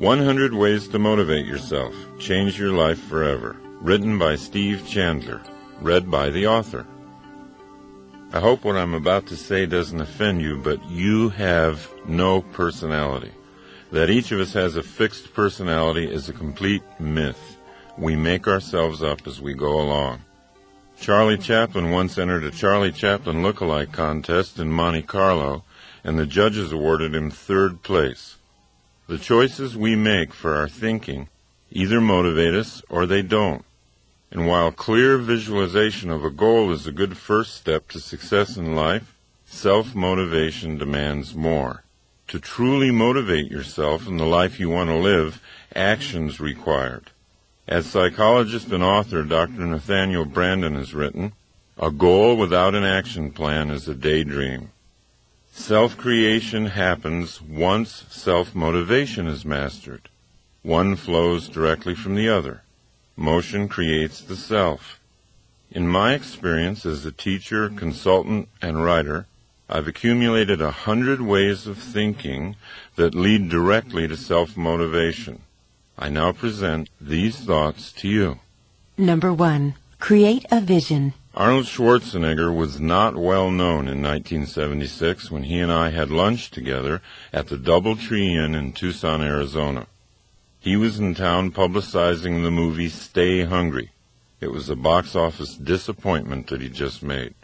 100 Ways to Motivate Yourself, Change Your Life Forever, written by Steve Chandler, read by the author. I hope what I'm about to say doesn't offend you, but you have no personality. That each of us has a fixed personality is a complete myth. We make ourselves up as we go along. Charlie Chaplin once entered a Charlie Chaplin look-alike contest in Monte Carlo, and the judges awarded him third place. The choices we make for our thinking either motivate us or they don't. And while clear visualization of a goal is a good first step to success in life, self-motivation demands more. To truly motivate yourself in the life you want to live, action's required. As psychologist and author Dr. Nathaniel Brandon has written, "A goal without an action plan is a daydream." Self-creation happens once self-motivation is mastered. One flows directly from the other. Motion creates the self. In my experience as a teacher, consultant, and writer, I've accumulated 100 ways of thinking that lead directly to self-motivation. I now present these thoughts to you. Number 1. Create a vision. Arnold Schwarzenegger was not well known in 1976 when he and I had lunch together at the Double Tree Inn in Tucson, Arizona. He was in town publicizing the movie Stay Hungry. It was a box office disappointment that he just made.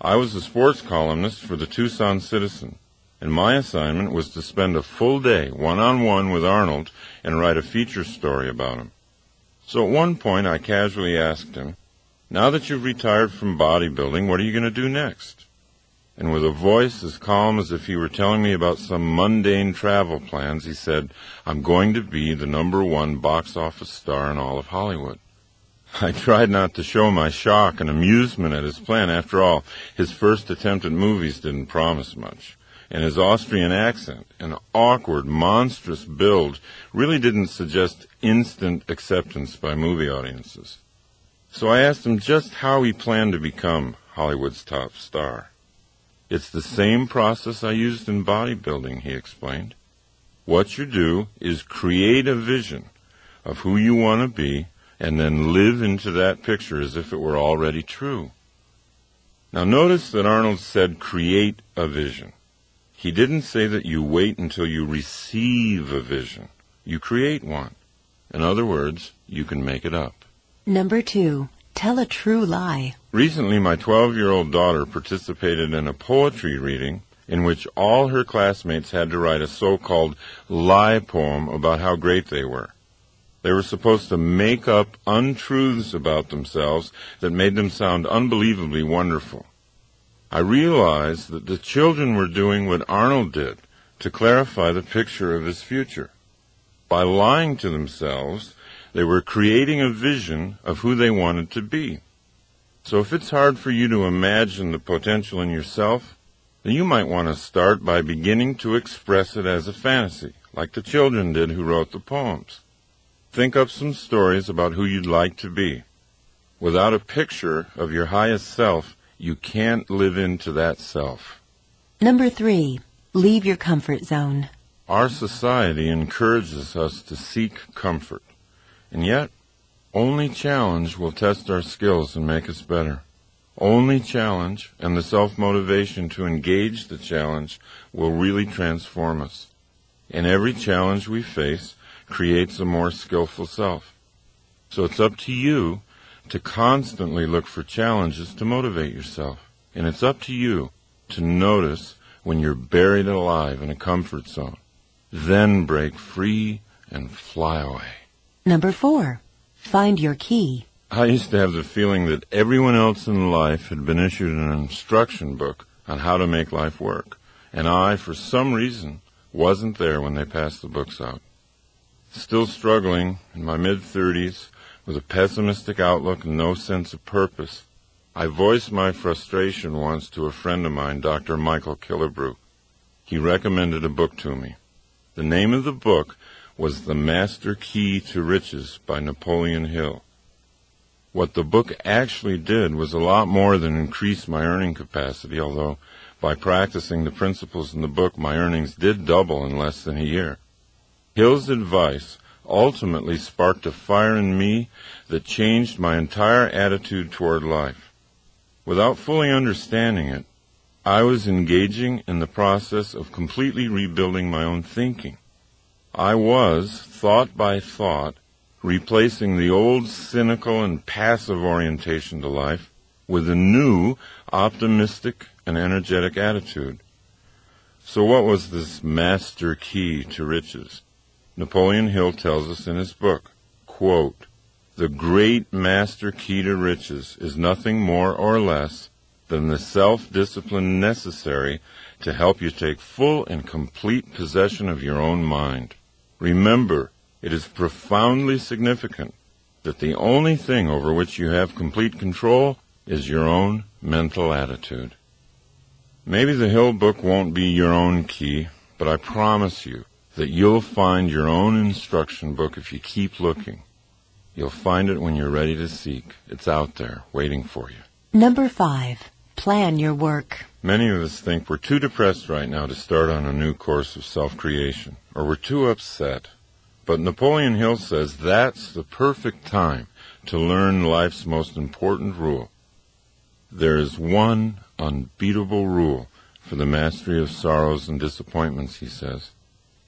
I was a sports columnist for the Tucson Citizen, and my assignment was to spend a full day one-on-one with Arnold and write a feature story about him. So at one point I casually asked him, "Now that you've retired from bodybuilding, what are you going to do next?" And with a voice as calm as if he were telling me about some mundane travel plans, he said, "I'm going to be the #1 box office star in all of Hollywood." I tried not to show my shock and amusement at his plan. After all, his first attempt at movies didn't promise much. And his Austrian accent and awkward, monstrous build really didn't suggest instant acceptance by movie audiences. So I asked him just how he planned to become Hollywood's top star. "It's the same process I used in bodybuilding," he explained. "What you do is create a vision of who you want to be and then live into that picture as if it were already true." Now notice that Arnold said create a vision. He didn't say that you wait until you receive a vision. You create one. In other words, you can make it up. Number 2. Tell a true lie. Recently, my 12-year-old daughter participated in a poetry reading in which all her classmates had to write a so-called lie poem about how great they were. They were supposed to make up untruths about themselves that made them sound unbelievably wonderful. I realized that the children were doing what Arnold did to clarify the picture of his future. By lying to themselves, they were creating a vision of who they wanted to be. So if it's hard for you to imagine the potential in yourself, then you might want to start by beginning to express it as a fantasy, like the children did who wrote the poems. Think up some stories about who you'd like to be. Without a picture of your highest self, you can't live into that self. Number 3. Leave your comfort zone. Our society encourages us to seek comfort. And yet, only challenge will test our skills and make us better. Only challenge and the self-motivation to engage the challenge will really transform us. And every challenge we face creates a more skillful self. So it's up to you to constantly look for challenges to motivate yourself. And it's up to you to notice when you're buried alive in a comfort zone. Then break free and fly away. Number 4. Find your key. I used to have the feeling that everyone else in life had been issued an instruction book on how to make life work. And I, for some reason, wasn't there when they passed the books out. Still struggling in my mid-30s, with a pessimistic outlook and no sense of purpose, I voiced my frustration once to a friend of mine, Dr. Michael Killerbrook. He recommended a book to me. The name of the book was The Master Key to Riches by Napoleon Hill. What the book actually did was a lot more than increase my earning capacity, although by practicing the principles in the book, my earnings did double in less than a year. Hill's advice ultimately sparked a fire in me that changed my entire attitude toward life. Without fully understanding it, I was engaging in the process of completely rebuilding my own thinking. I was, thought by thought, replacing the old cynical and passive orientation to life with a new, optimistic, and energetic attitude. So what was this master key to riches? Napoleon Hill tells us in his book, quote, "The great master key to riches is nothing more or less than the self-discipline necessary to help you take full and complete possession of your own mind. Remember, it is profoundly significant that the only thing over which you have complete control is your own mental attitude." Maybe the Hill book won't be your own key, but I promise you that you'll find your own instruction book if you keep looking. You'll find it when you're ready to seek. It's out there, waiting for you. Number 5. Plan your work. Many of us think we're too depressed right now to start on a new course of self-creation, or we're too upset. But Napoleon Hill says that's the perfect time to learn life's most important rule. There is one unbeatable rule for the mastery of sorrows and disappointments, he says.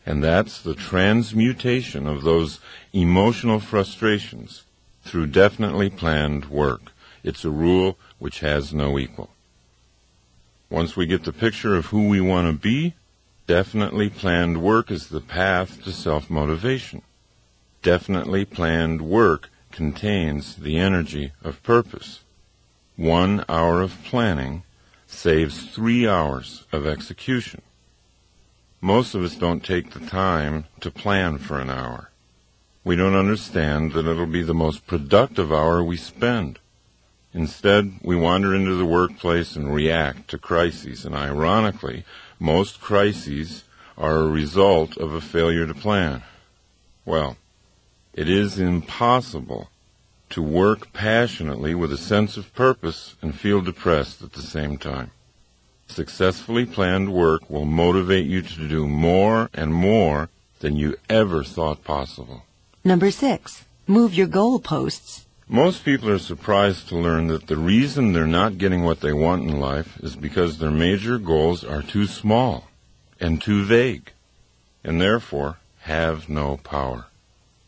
And that's the transmutation of those emotional frustrations through definitely planned work. It's a rule which has no equal. Once we get the picture of who we want to be, definitely planned work is the path to self-motivation. Definitely planned work contains the energy of purpose. 1 hour of planning saves 3 hours of execution. Most of us don't take the time to plan for an hour. We don't understand that it'll be the most productive hour we spend. Instead, we wander into the workplace and react to crises, and ironically, most crises are a result of a failure to plan. Well, it is impossible to work passionately with a sense of purpose and feel depressed at the same time. Successfully planned work will motivate you to do more and more than you ever thought possible. Number 6. Move your goalposts. Most people are surprised to learn that the reason they're not getting what they want in life is because their major goals are too small and too vague, and therefore have no power.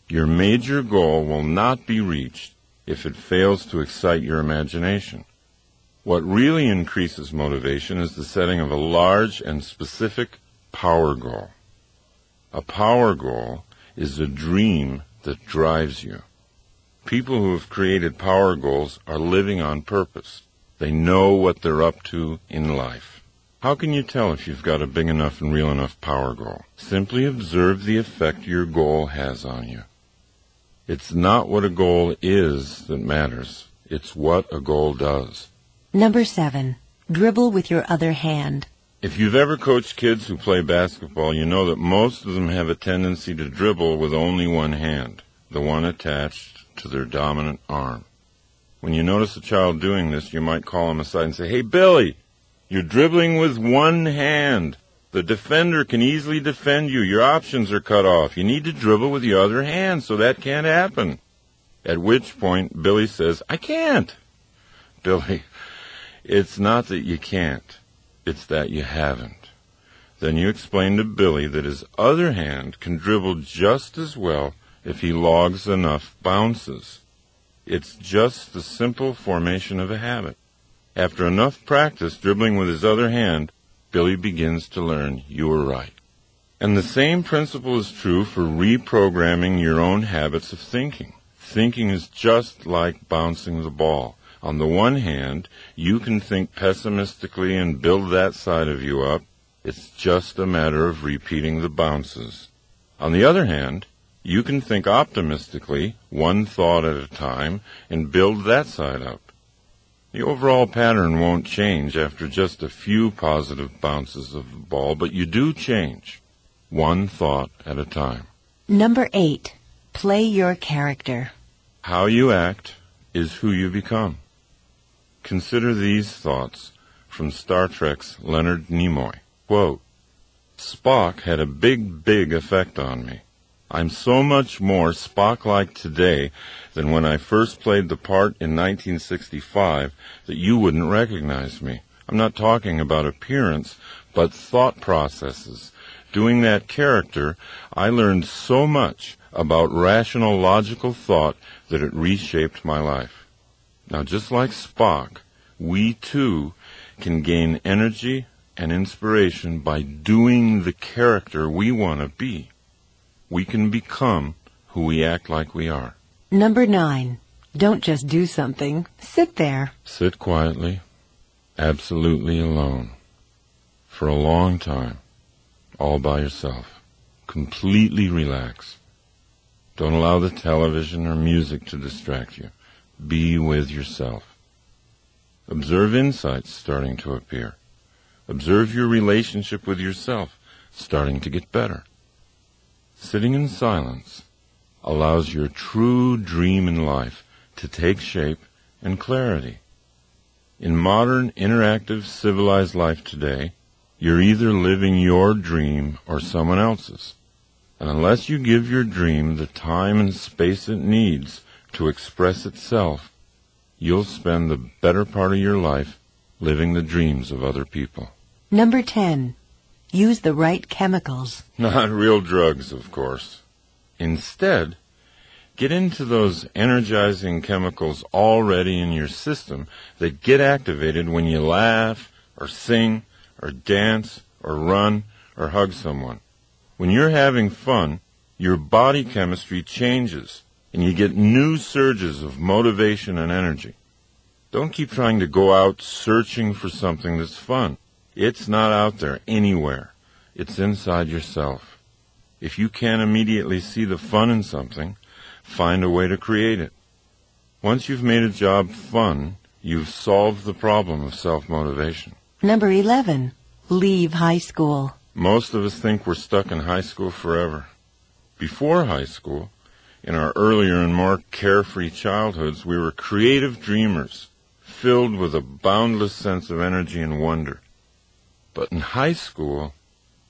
Your major goal will not be reached if it fails to excite your imagination. What really increases motivation is the setting of a large and specific power goal. A power goal is a dream that drives you. People who have created power goals are living on purpose. They know what they're up to in life. How can you tell if you've got a big enough and real enough power goal? Simply observe the effect your goal has on you. It's not what a goal is that matters. It's what a goal does. Number 7. Dribble with your other hand. If you've ever coached kids who play basketball, you know that most of them have a tendency to dribble with only one hand, the one attached to their dominant arm. When you notice a child doing this, you might call him aside and say, "Hey, Billy, you're dribbling with one hand. The defender can easily defend you. Your options are cut off. You need to dribble with your other hand, so that can't happen." At which point, Billy says, "I can't." Billy, it's not that you can't, it's that you haven't. Then you explain to Billy that his other hand can dribble just as well if he logs enough bounces. It's just the simple formation of a habit. After enough practice dribbling with his other hand, Billy begins to learn you were right. And the same principle is true for reprogramming your own habits of thinking. Thinking is just like bouncing the ball. On the one hand, you can think pessimistically and build that side of you up. It's just a matter of repeating the bounces. On the other hand, you can think optimistically, one thought at a time, and build that side up. The overall pattern won't change after just a few positive bounces of the ball, but you do change, one thought at a time. Number 8. Play your character. How you act is who you become. Consider these thoughts from Star Trek's Leonard Nimoy. Quote, "Spock had a big effect on me. I'm so much more Spock-like today than when I first played the part in 1965 that you wouldn't recognize me. I'm not talking about appearance, but thought processes. Doing that character, I learned so much about rational, logical thought that it reshaped my life. Now, just like Spock, we too can gain energy and inspiration by doing the character we want to be. We can become who we act like we are. Number 9. Don't just do something. Sit there. Sit quietly, absolutely alone, for a long time, all by yourself. Completely relax. Don't allow the television or music to distract you. Be with yourself. Observe insights starting to appear. Observe your relationship with yourself starting to get better. Sitting in silence allows your true dream in life to take shape and clarity. In modern, interactive, civilized life today, you're either living your dream or someone else's. And unless you give your dream the time and space it needs to express itself, you'll spend the better part of your life living the dreams of other people. Number 10. Use the right chemicals. Not real drugs, of course. Instead, get into those energizing chemicals already in your system that get activated when you laugh, or sing, or dance, or run, or hug someone. When you're having fun, your body chemistry changes, and you get new surges of motivation and energy. Don't keep trying to go out searching for something that's fun. It's not out there anywhere. It's inside yourself. If you can't immediately see the fun in something, find a way to create it. Once you've made a job fun, you've solved the problem of self-motivation. Number 11. Leave high school. Most of us think we're stuck in high school forever. Before high school, in our earlier and more carefree childhoods, we were creative dreamers, filled with a boundless sense of energy and wonder. But in high school,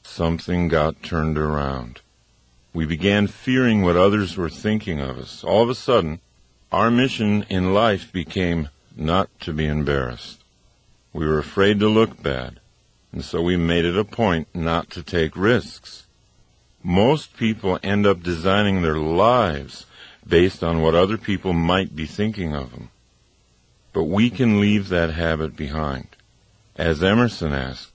something got turned around. We began fearing what others were thinking of us. All of a sudden, our mission in life became not to be embarrassed. We were afraid to look bad, and so we made it a point not to take risks. Most people end up designing their lives based on what other people might be thinking of them. But we can leave that habit behind. As Emerson asked,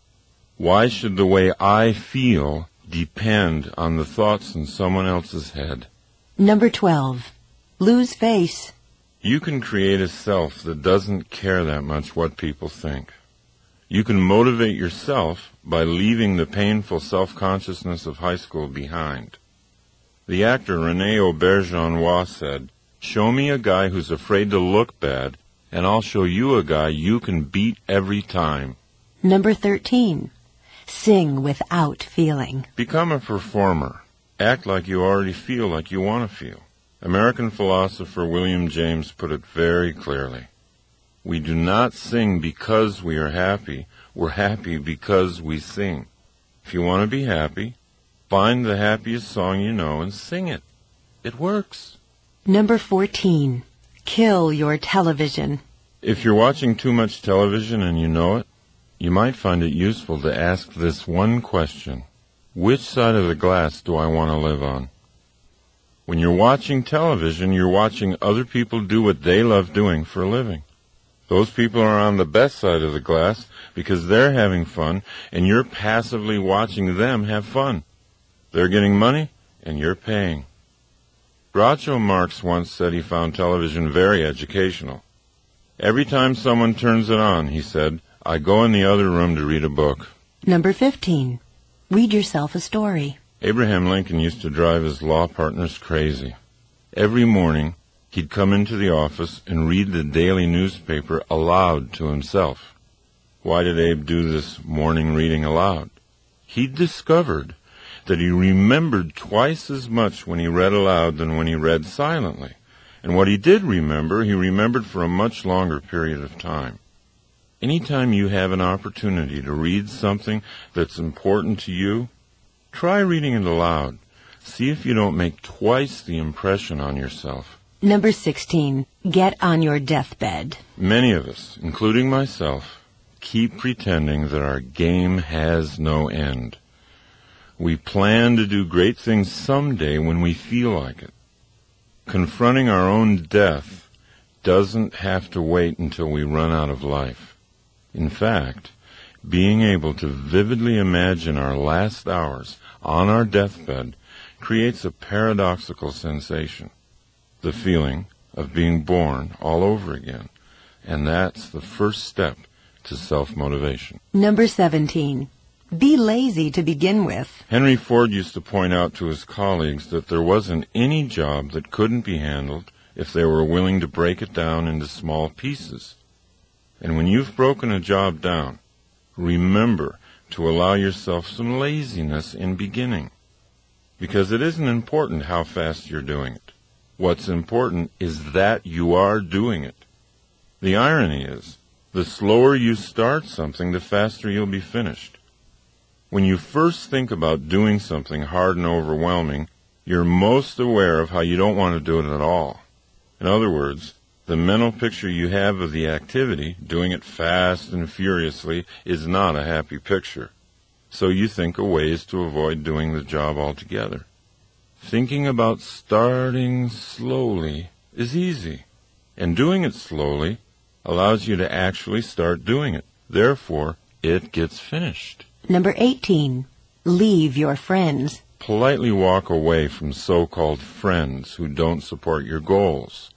why should the way I feel depend on the thoughts in someone else's head? Number 12. Lose face. You can create a self that doesn't care that much what people think. You can motivate yourself by leaving the painful self-consciousness of high school behind. The actor René Auberjonois said, "Show me a guy who's afraid to look bad, and I'll show you a guy you can beat every time." Number 13. Sing without feeling. Become a performer. Act like you already feel like you want to feel. American philosopher William James put it very clearly. We do not sing because we are happy. We're happy because we sing. If you want to be happy, find the happiest song you know and sing it. It works. Number 14. Kill your television. If you're watching too much television and you know it, you might find it useful to ask this one question. Which side of the glass do I want to live on? When you're watching television, you're watching other people do what they love doing for a living. Those people are on the best side of the glass because they're having fun, and you're passively watching them have fun. They're getting money, and you're paying. Groucho Marx once said he found television very educational. Every time someone turns it on, he said, I go in the other room to read a book. Number 15. Read yourself a story. Abraham Lincoln used to drive his law partners crazy. Every morning, he'd come into the office and read the daily newspaper aloud to himself. Why did Abe do this morning reading aloud? He discovered that he remembered twice as much when he read aloud than when he read silently. And what he did remember, he remembered for a much longer period of time. Anytime you have an opportunity to read something that's important to you, try reading it aloud. See if you don't make twice the impression on yourself. Number 16. Get on your deathbed. Many of us, including myself, keep pretending that our game has no end. We plan to do great things someday when we feel like it. Confronting our own death doesn't have to wait until we run out of life. In fact, being able to vividly imagine our last hours on our deathbed creates a paradoxical sensation, the feeling of being born all over again, and that's the first step to self-motivation. Number 17. Be lazy to begin with. Henry Ford used to point out to his colleagues that there wasn't any job that couldn't be handled if they were willing to break it down into small pieces. And when you've broken a job down, remember to allow yourself some laziness in beginning, because it isn't important how fast you're doing it. What's important is that you are doing it. The irony is, the slower you start something, the faster you'll be finished. When you first think about doing something hard and overwhelming, you're most aware of how you don't want to do it at all. In other words, the mental picture you have of the activity, doing it fast and furiously, is not a happy picture. So you think of ways to avoid doing the job altogether. Thinking about starting slowly is easy, and doing it slowly allows you to actually start doing it. Therefore, it gets finished. Number 18. Leave your friends. Politely walk away from so-called friends who don't support your goals.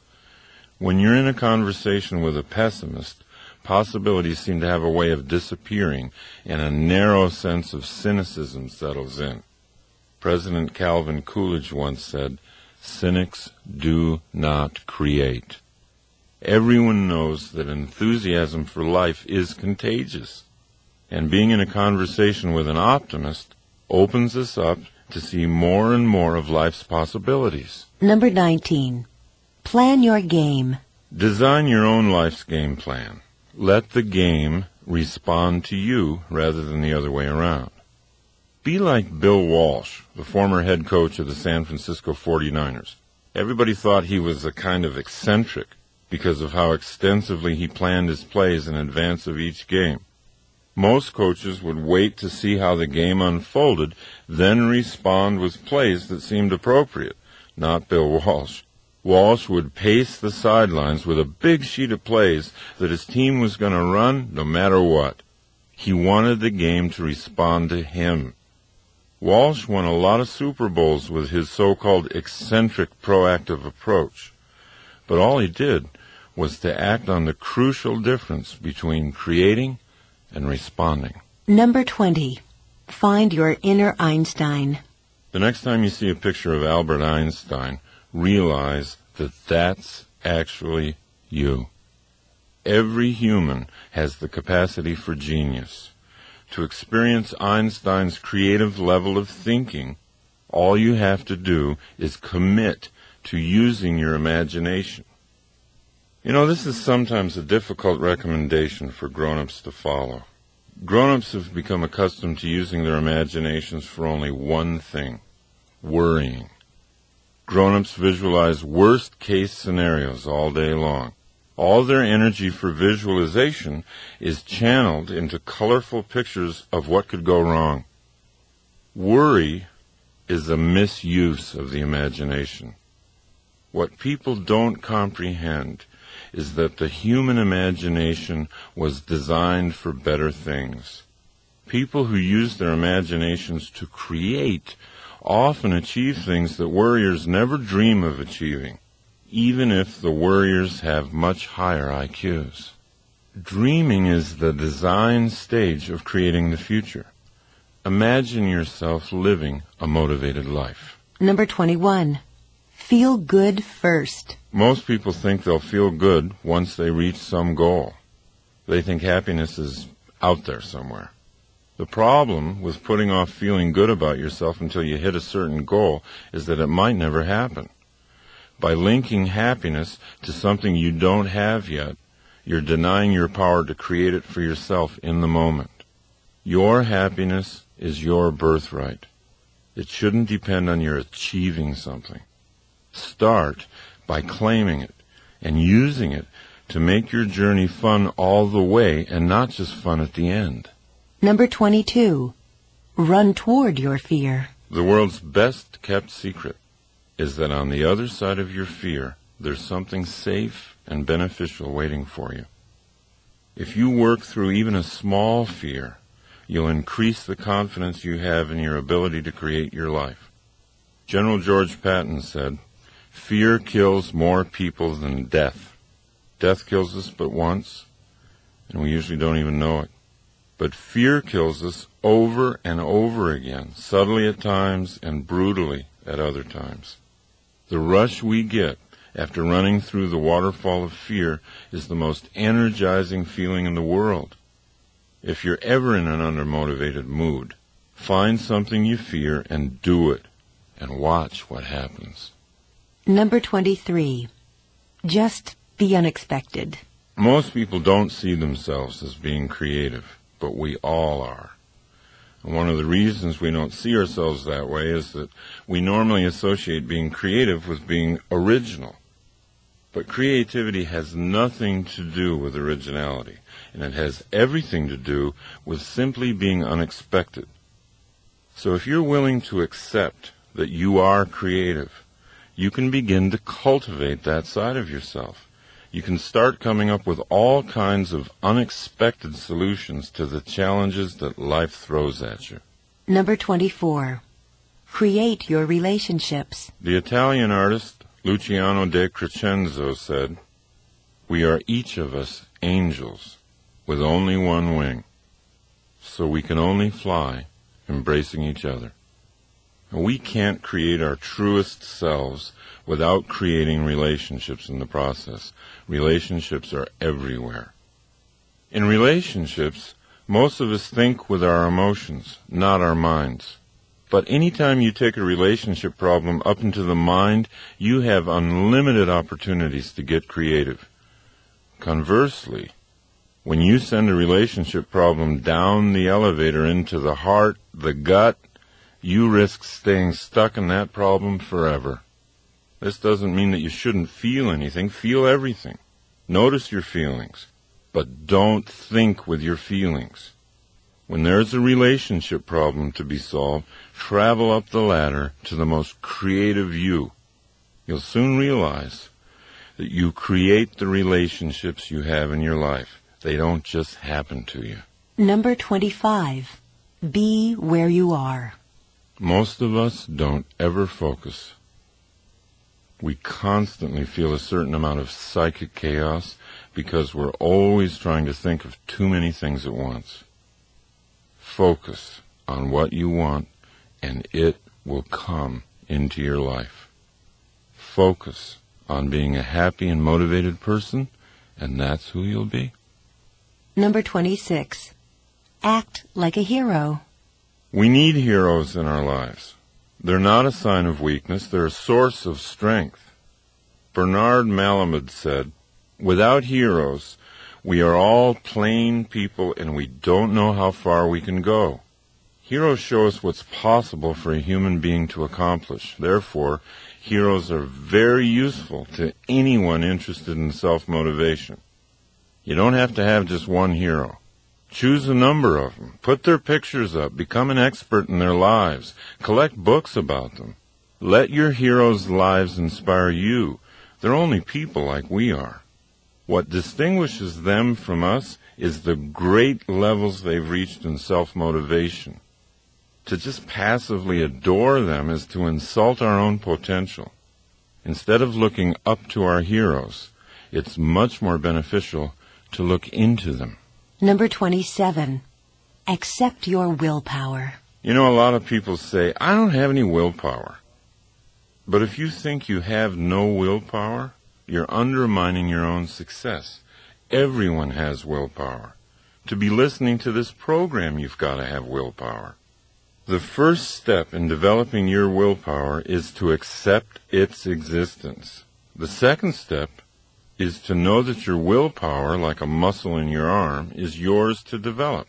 When you're in a conversation with a pessimist, possibilities seem to have a way of disappearing, and a narrow sense of cynicism settles in. President Calvin Coolidge once said, "Cynics do not create." Everyone knows that enthusiasm for life is contagious, and being in a conversation with an optimist opens us up to see more and more of life's possibilities. Number 19. Plan your game. Design your own life's game plan. Let the game respond to you rather than the other way around. Be like Bill Walsh, the former head coach of the San Francisco 49ers. Everybody thought he was a kind of eccentric because of how extensively he planned his plays in advance of each game. Most coaches would wait to see how the game unfolded, then respond with plays that seemed appropriate. Not Bill Walsh. Walsh would pace the sidelines with a big sheet of plays that his team was going to run no matter what. He wanted the game to respond to him. Walsh won a lot of Super Bowls with his so-called eccentric proactive approach. But all he did was to act on the crucial difference between creating and responding. Number 20. Find your inner Einstein. The next time you see a picture of Albert Einstein, realize that that's actually you. Every human has the capacity for genius. To experience Einstein's creative level of thinking, all you have to do is commit to using your imagination. You know, this is sometimes a difficult recommendation for grown-ups to follow. Grown-ups have become accustomed to using their imaginations for only one thing: worrying. Grown-ups visualize worst-case scenarios all day long. All their energy for visualization is channeled into colorful pictures of what could go wrong. Worry is a misuse of the imagination. What people don't comprehend is that the human imagination was designed for better things. People who use their imaginations to create often achieve things that worriers never dream of achieving, even if the worriers have much higher IQs. Dreaming is the design stage of creating the future. Imagine yourself living a motivated life. Number 21. Feel good first. Most people think they'll feel good once they reach some goal. They think happiness is out there somewhere. The problem with putting off feeling good about yourself until you hit a certain goal is that it might never happen. By linking happiness to something you don't have yet, you're denying your power to create it for yourself in the moment. Your happiness is your birthright. It shouldn't depend on your achieving something. Start by claiming it and using it to make your journey fun all the way and not just fun at the end. Number 22. Run toward your fear. The world's best kept secret is that on the other side of your fear, there's something safe and beneficial waiting for you. If you work through even a small fear, you'll increase the confidence you have in your ability to create your life. General George Patton said, "Fear kills more people than death. Death kills us but once, and we usually don't even know it. But fear kills us over and over again, subtly at times and brutally at other times. The rush we get after running through the waterfall of fear is the most energizing feeling in the world. If you're ever in an undermotivated mood, find something you fear and do it, and watch what happens." Number 23. Just the unexpected. Most people don't see themselves as being creative, but we all are. And one of the reasons we don't see ourselves that way is that we normally associate being creative with being original. But creativity has nothing to do with originality, and it has everything to do with simply being unexpected. So if you're willing to accept that you are creative, you can begin to cultivate that side of yourself. You can start coming up with all kinds of unexpected solutions to the challenges that life throws at you. Number 24. Create your relationships. The Italian artist Luciano de Crescenzo said, "We are each of us angels with only one wing, so we can only fly, embracing each other." We can't create our truest selves without creating relationships in the process. Relationships are everywhere. In relationships, most of us think with our emotions, not our minds. But any time you take a relationship problem up into the mind, you have unlimited opportunities to get creative. Conversely, when you send a relationship problem down the elevator into the heart, the gut, you risk staying stuck in that problem forever. This doesn't mean that you shouldn't feel anything. Feel everything. Notice your feelings, but don't think with your feelings. When there's a relationship problem to be solved, travel up the ladder to the most creative you. You'll soon realize that you create the relationships you have in your life. They don't just happen to you. Number 25. Be where you are. Most of us don't ever focus. We constantly feel a certain amount of psychic chaos because we're always trying to think of too many things at once. Focus on what you want, and it will come into your life. Focus on being a happy and motivated person, and that's who you'll be. Number 26. Act like a hero. We need heroes in our lives. They're not a sign of weakness. They're a source of strength. Bernard Malamud said, "Without heroes, we are all plain people and we don't know how far we can go." Heroes show us what's possible for a human being to accomplish. Therefore, heroes are very useful to anyone interested in self-motivation. You don't have to have just one hero. Choose a number of them. Put their pictures up. Become an expert in their lives. Collect books about them. Let your heroes' lives inspire you. They're only people like we are. What distinguishes them from us is the great levels they've reached in self-motivation. To just passively adore them is to insult our own potential. Instead of looking up to our heroes, it's much more beneficial to look into them. Number 27. Accept your willpower. You know, a lot of people say, "I don't have any willpower." But if you think you have no willpower, you're undermining your own success. Everyone has willpower. To be listening to this program, you've got to have willpower. The first step in developing your willpower is to accept its existence. The second step is to know that your willpower, like a muscle in your arm, is yours to develop.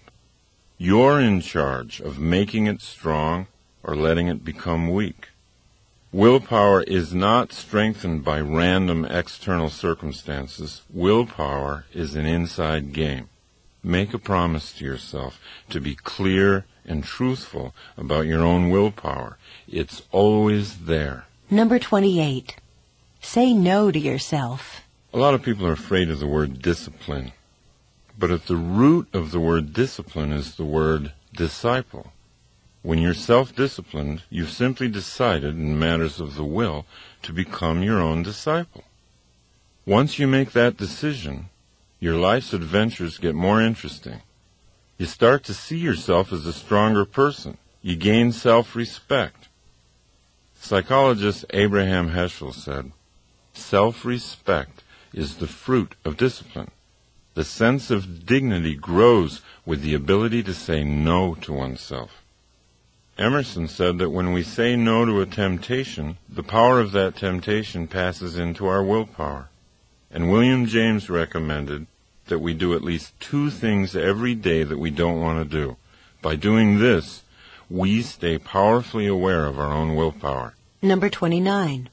You're in charge of making it strong or letting it become weak. Willpower is not strengthened by random external circumstances. Willpower is an inside game. Make a promise to yourself to be clear and truthful about your own willpower. It's always there. Number 28. Say no to yourself. A lot of people are afraid of the word discipline. But at the root of the word discipline is the word disciple. When you're self-disciplined, you've simply decided in matters of the will to become your own disciple. Once you make that decision, your life's adventures get more interesting. You start to see yourself as a stronger person. You gain self-respect. Psychologist Abraham Heschel said, "Self-respect is the fruit of discipline. The sense of dignity grows with the ability to say no to oneself." Emerson said that when we say no to a temptation, the power of that temptation passes into our willpower. And William James recommended that we do at least two things every day that we don't want to do. By doing this, we stay powerfully aware of our own willpower. Number 29.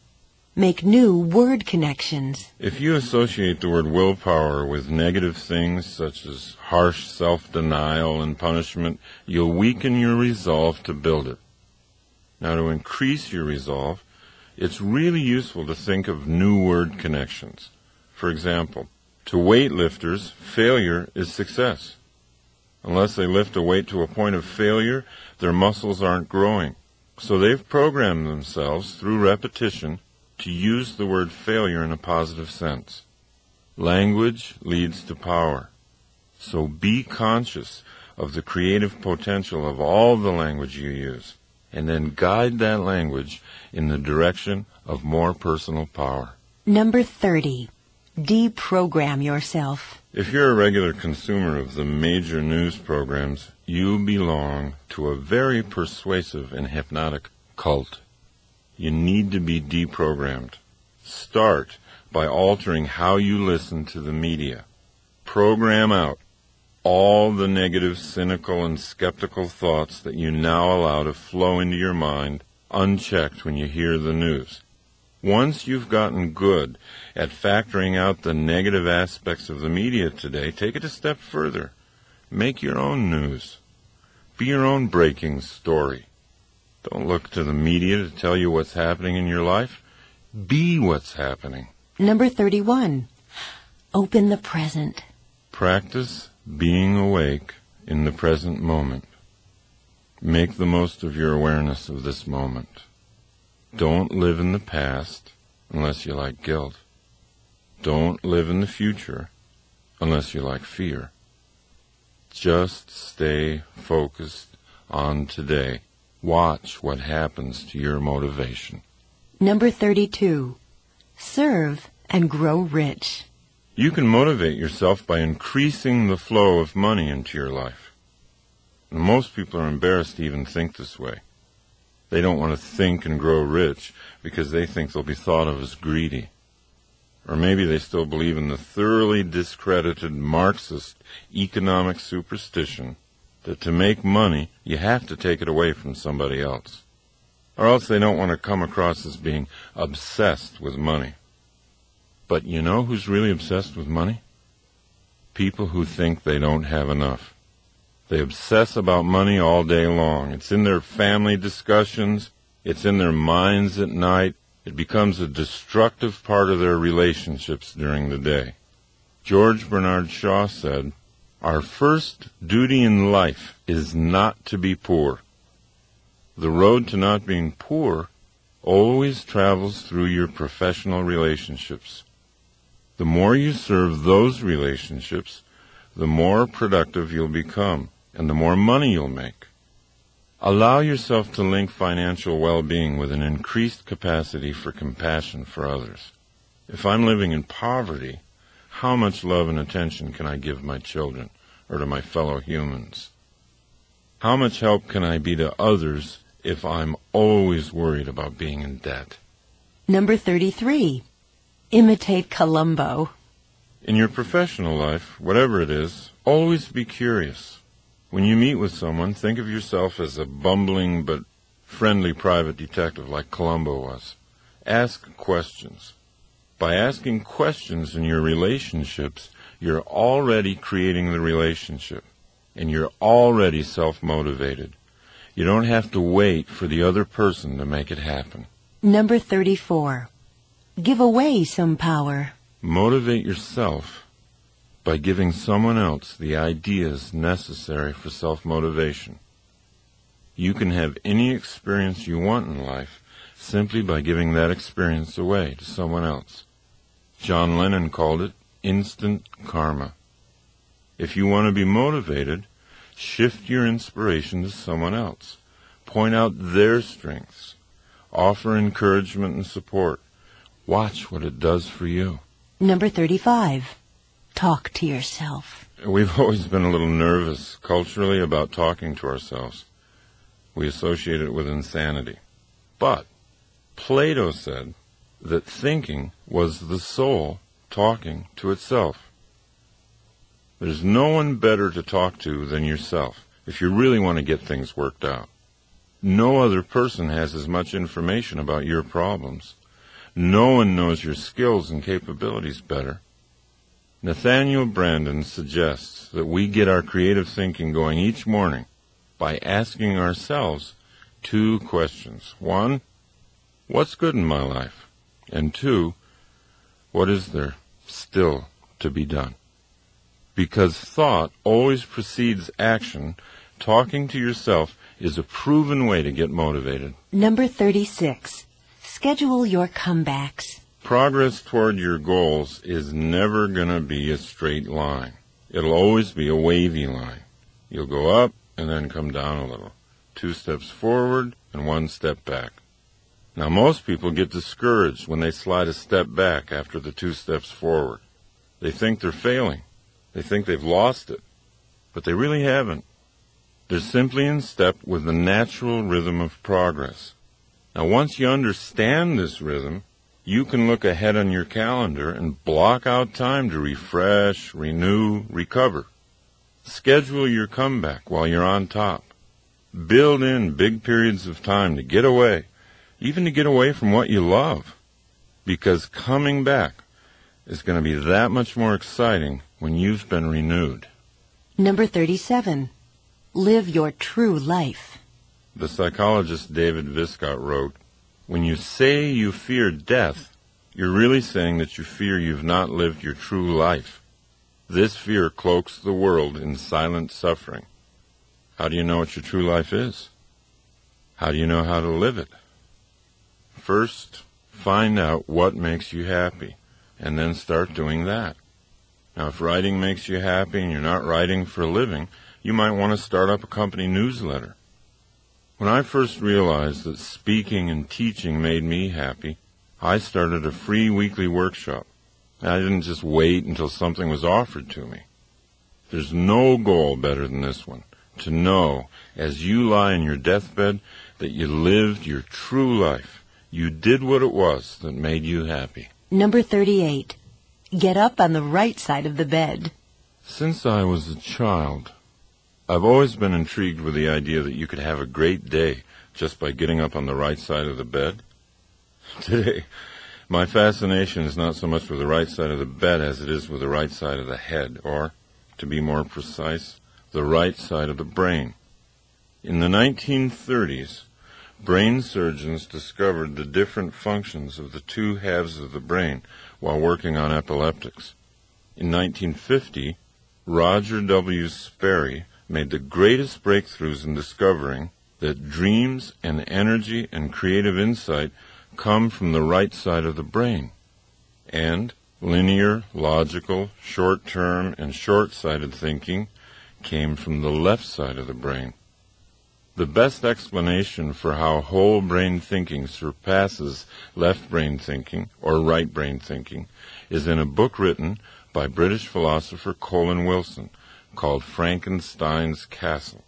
Make new word connections. If you associate the word willpower with negative things such as harsh self-denial and punishment, you'll weaken your resolve to build it. Now, to increase your resolve, it's really useful to think of new word connections. For example, to weightlifters, failure is success. Unless they lift a weight to a point of failure, their muscles aren't growing. So they've programmed themselves through repetition to use the word failure in a positive sense. Language leads to power. So be conscious of the creative potential of all the language you use, and then guide that language in the direction of more personal power. Number 30. Deprogram yourself. If you're a regular consumer of the major news programs, you belong to a very persuasive and hypnotic cult. You need to be deprogrammed. Start by altering how you listen to the media. Program out all the negative, cynical, and skeptical thoughts that you now allow to flow into your mind unchecked when you hear the news. Once you've gotten good at factoring out the negative aspects of the media today, take it a step further. Make your own news. Be your own breaking story. Don't look to the media to tell you what's happening in your life. Be what's happening. Number 31. Open the present. Practice being awake in the present moment. Make the most of your awareness of this moment. Don't live in the past unless you like guilt. Don't live in the future unless you like fear. Just stay focused on today. Watch what happens to your motivation. Number 32. Serve and grow rich. You can motivate yourself by increasing the flow of money into your life. And most people are embarrassed to even think this way. They don't want to think and grow rich because they think they'll be thought of as greedy. Or maybe they still believe in the thoroughly discredited Marxist economic superstition that to make money, you have to take it away from somebody else. Or else they don't want to come across as being obsessed with money. But you know who's really obsessed with money? People who think they don't have enough. They obsess about money all day long. It's in their family discussions. It's in their minds at night. It becomes a destructive part of their relationships during the day. George Bernard Shaw said, "Our first duty in life is not to be poor. The road to not being poor always travels through your professional relationships. The more you serve those relationships, the more productive you'll become and the more money you'll make." Allow yourself to link financial well-being with an increased capacity for compassion for others. If I'm living in poverty, how much love and attention can I give my children or to my fellow humans? How much help can I be to others if I'm always worried about being in debt? Number 33. Imitate Columbo. In your professional life, whatever it is, always be curious. When you meet with someone, think of yourself as a bumbling but friendly private detective like Columbo was. Ask questions. By asking questions in your relationships, you're already creating the relationship, and you're already self-motivated. You don't have to wait for the other person to make it happen. Number 34. Give away some power. Motivate yourself by giving someone else the ideas necessary for self-motivation. You can have any experience you want in life simply by giving that experience away to someone else. John Lennon called it instant karma. If you want to be motivated, shift your inspiration to someone else. Point out their strengths. Offer encouragement and support. Watch what it does for you. Number 35. Talk to yourself. We've always been a little nervous culturally about talking to ourselves. We associate it with insanity. But Plato said that thinking was the soul talking to itself. There's no one better to talk to than yourself if you really want to get things worked out. No other person has as much information about your problems. No one knows your skills and capabilities better. Nathaniel Brandon suggests that we get our creative thinking going each morning by asking ourselves two questions. One, what's good in my life? And two, what is there still to be done? Because thought always precedes action, talking to yourself is a proven way to get motivated. Number 36. Schedule your comebacks. Progress toward your goals is never going to be a straight line. It'll always be a wavy line. You'll go up and then come down a little. 2 steps forward and 1 step back. Now, most people get discouraged when they slide a step back after the 2 steps forward. They think they're failing. They think they've lost it. But they really haven't. They're simply in step with the natural rhythm of progress. Now, once you understand this rhythm, you can look ahead on your calendar and block out time to refresh, renew, recover. Schedule your comeback while you're on top. Build in big periods of time to get away, even to get away from what you love, because coming back is going to be that much more exciting when you've been renewed. Number 37. Live your true life. The psychologist David Viscott wrote, "When you say you fear death, you're really saying that you fear you've not lived your true life. This fear cloaks the world in silent suffering." How do you know what your true life is? How do you know how to live it? First, find out what makes you happy, and then start doing that. Now, if writing makes you happy and you're not writing for a living, you might want to start up a company newsletter. When I first realized that speaking and teaching made me happy, I started a free weekly workshop. I didn't just wait until something was offered to me. There's no goal better than this one, to know, as you lie in your deathbed, that you lived your true life. You did what it was that made you happy. Number 38. Get up on the right side of the bed. Since I was a child, I've always been intrigued with the idea that you could have a great day just by getting up on the right side of the bed. Today, my fascination is not so much with the right side of the bed as it is with the right side of the head, or, to be more precise, the right side of the brain. In the 1930s, brain surgeons discovered the different functions of the two halves of the brain while working on epileptics. In 1950, Roger W. Sperry made the greatest breakthroughs in discovering that dreams and energy and creative insight come from the right side of the brain. And linear, logical, short-term, and short-sighted thinking came from the left side of the brain. The best explanation for how whole brain thinking surpasses left brain thinking or right brain thinking is in a book written by British philosopher Colin Wilson called Frankenstein's Castle.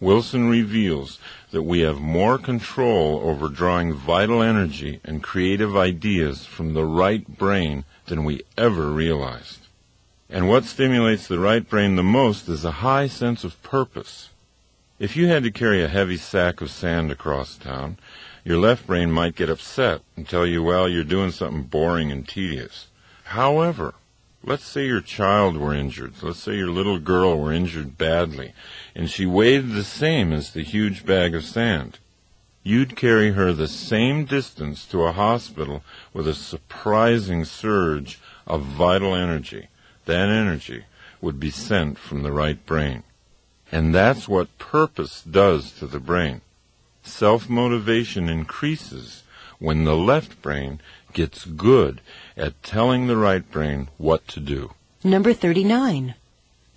Wilson reveals that we have more control over drawing vital energy and creative ideas from the right brain than we ever realized. And what stimulates the right brain the most is a high sense of purpose. If you had to carry a heavy sack of sand across town, your left brain might get upset and tell you, well, you're doing something boring and tedious. However, let's say your child were injured. Let's say your little girl were injured badly, and she weighed the same as the huge bag of sand. You'd carry her the same distance to a hospital with a surprising surge of vital energy. That energy would be sent from the right brain. And that's what purpose does to the brain. Self-motivation increases when the left brain gets good at telling the right brain what to do. Number 39.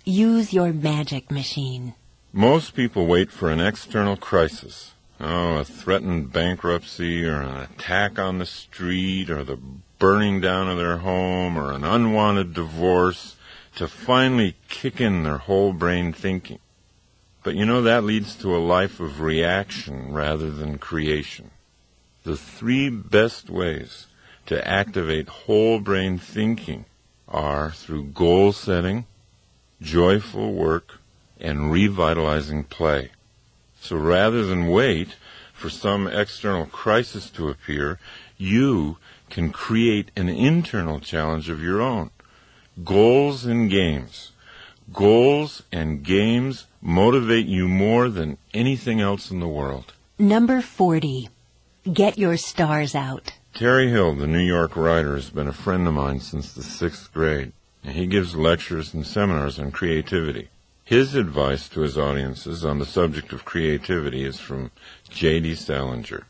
Use your magic machine. Most people wait for an external crisis. Oh, a threatened bankruptcy or an attack on the street or the burning down of their home or an unwanted divorce to finally kick in their whole brain thinking. But you know, that leads to a life of reaction rather than creation. The three best ways to activate whole brain thinking are through goal setting, joyful work, and revitalizing play. So rather than wait for some external crisis to appear, you can create an internal challenge of your own. Goals and games. Goals and games motivate you more than anything else in the world. Number 40. Get your stars out. Terry Hill, the New York writer, has been a friend of mine since the 6th grade. He gives lectures and seminars on creativity. His advice to his audiences on the subject of creativity is from J.D. Salinger,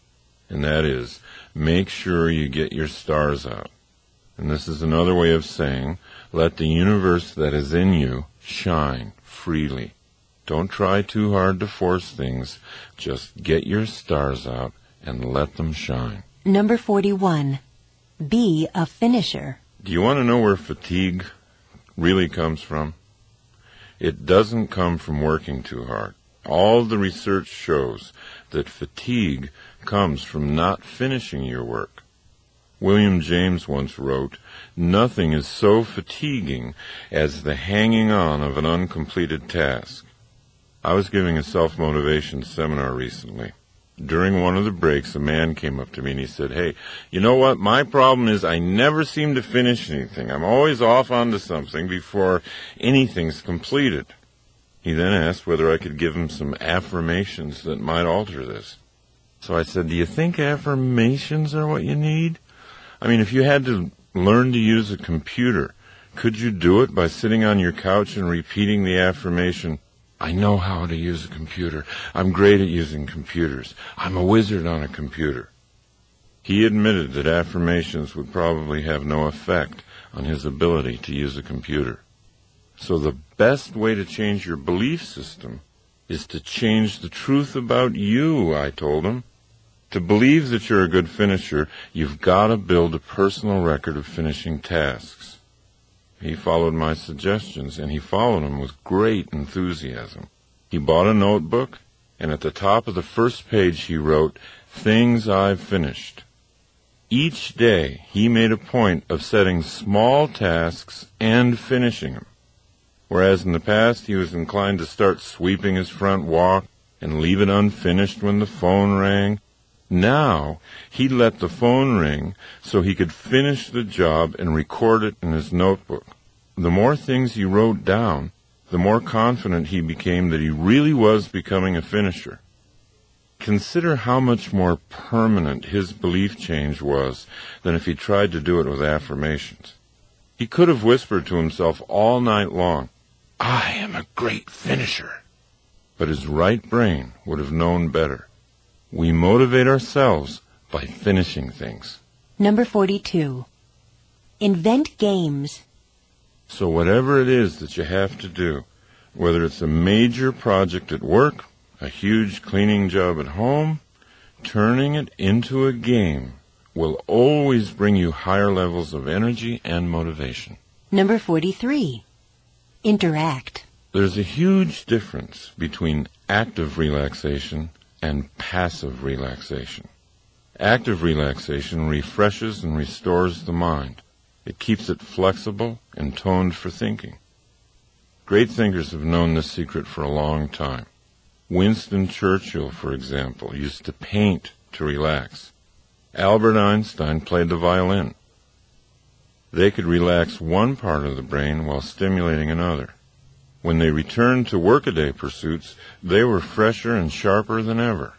and that is, make sure you get your stars out. And this is another way of saying, let the universe that is in you shine freely. Don't try too hard to force things. Just get your stars out and let them shine. Number 41. Be a finisher. Do you want to know where fatigue really comes from? It doesn't come from working too hard. All the research shows that fatigue comes from not finishing your work. William James once wrote, "Nothing is so fatiguing as the hanging on of an uncompleted task." I was giving a self-motivation seminar recently. During one of the breaks, a man came up to me and he said, hey, you know what? My problem is I never seem to finish anything. I'm always off onto something before anything's completed. He then asked whether I could give him some affirmations that might alter this. So I said, do you think affirmations are what you need? I mean, if you had to learn to use a computer, could you do it by sitting on your couch and repeating the affirmation, I know how to use a computer. I'm great at using computers. I'm a wizard on a computer. He admitted that affirmations would probably have no effect on his ability to use a computer. So the best way to change your belief system is to change the truth about you, I told him. To believe that you're a good finisher, you've got to build a personal record of finishing tasks. He followed my suggestions, and he followed them with great enthusiasm. He bought a notebook, and at the top of the first page he wrote, Things I've Finished. Each day he made a point of setting small tasks and finishing them. Whereas in the past he was inclined to start sweeping his front walk and leave it unfinished when the phone rang, now he let the phone ring so he could finish the job and record it in his notebook. The more things he wrote down, the more confident he became that he really was becoming a finisher. Consider how much more permanent his belief change was than if he tried to do it with affirmations. He could have whispered to himself all night long, I am a great finisher. But his right brain would have known better. We motivate ourselves by finishing things. Number 42. Invent games. So whatever it is that you have to do, whether it's a major project at work, a huge cleaning job at home, turning it into a game will always bring you higher levels of energy and motivation. Number 43. Interact. There's a huge difference between active relaxation and passive relaxation. Active relaxation refreshes and restores the mind. It keeps it flexible and toned for thinking. Great thinkers have known this secret for a long time. Winston Churchill, for example, used to paint to relax. Albert Einstein played the violin. They could relax one part of the brain while stimulating another. When they returned to workaday pursuits, they were fresher and sharper than ever.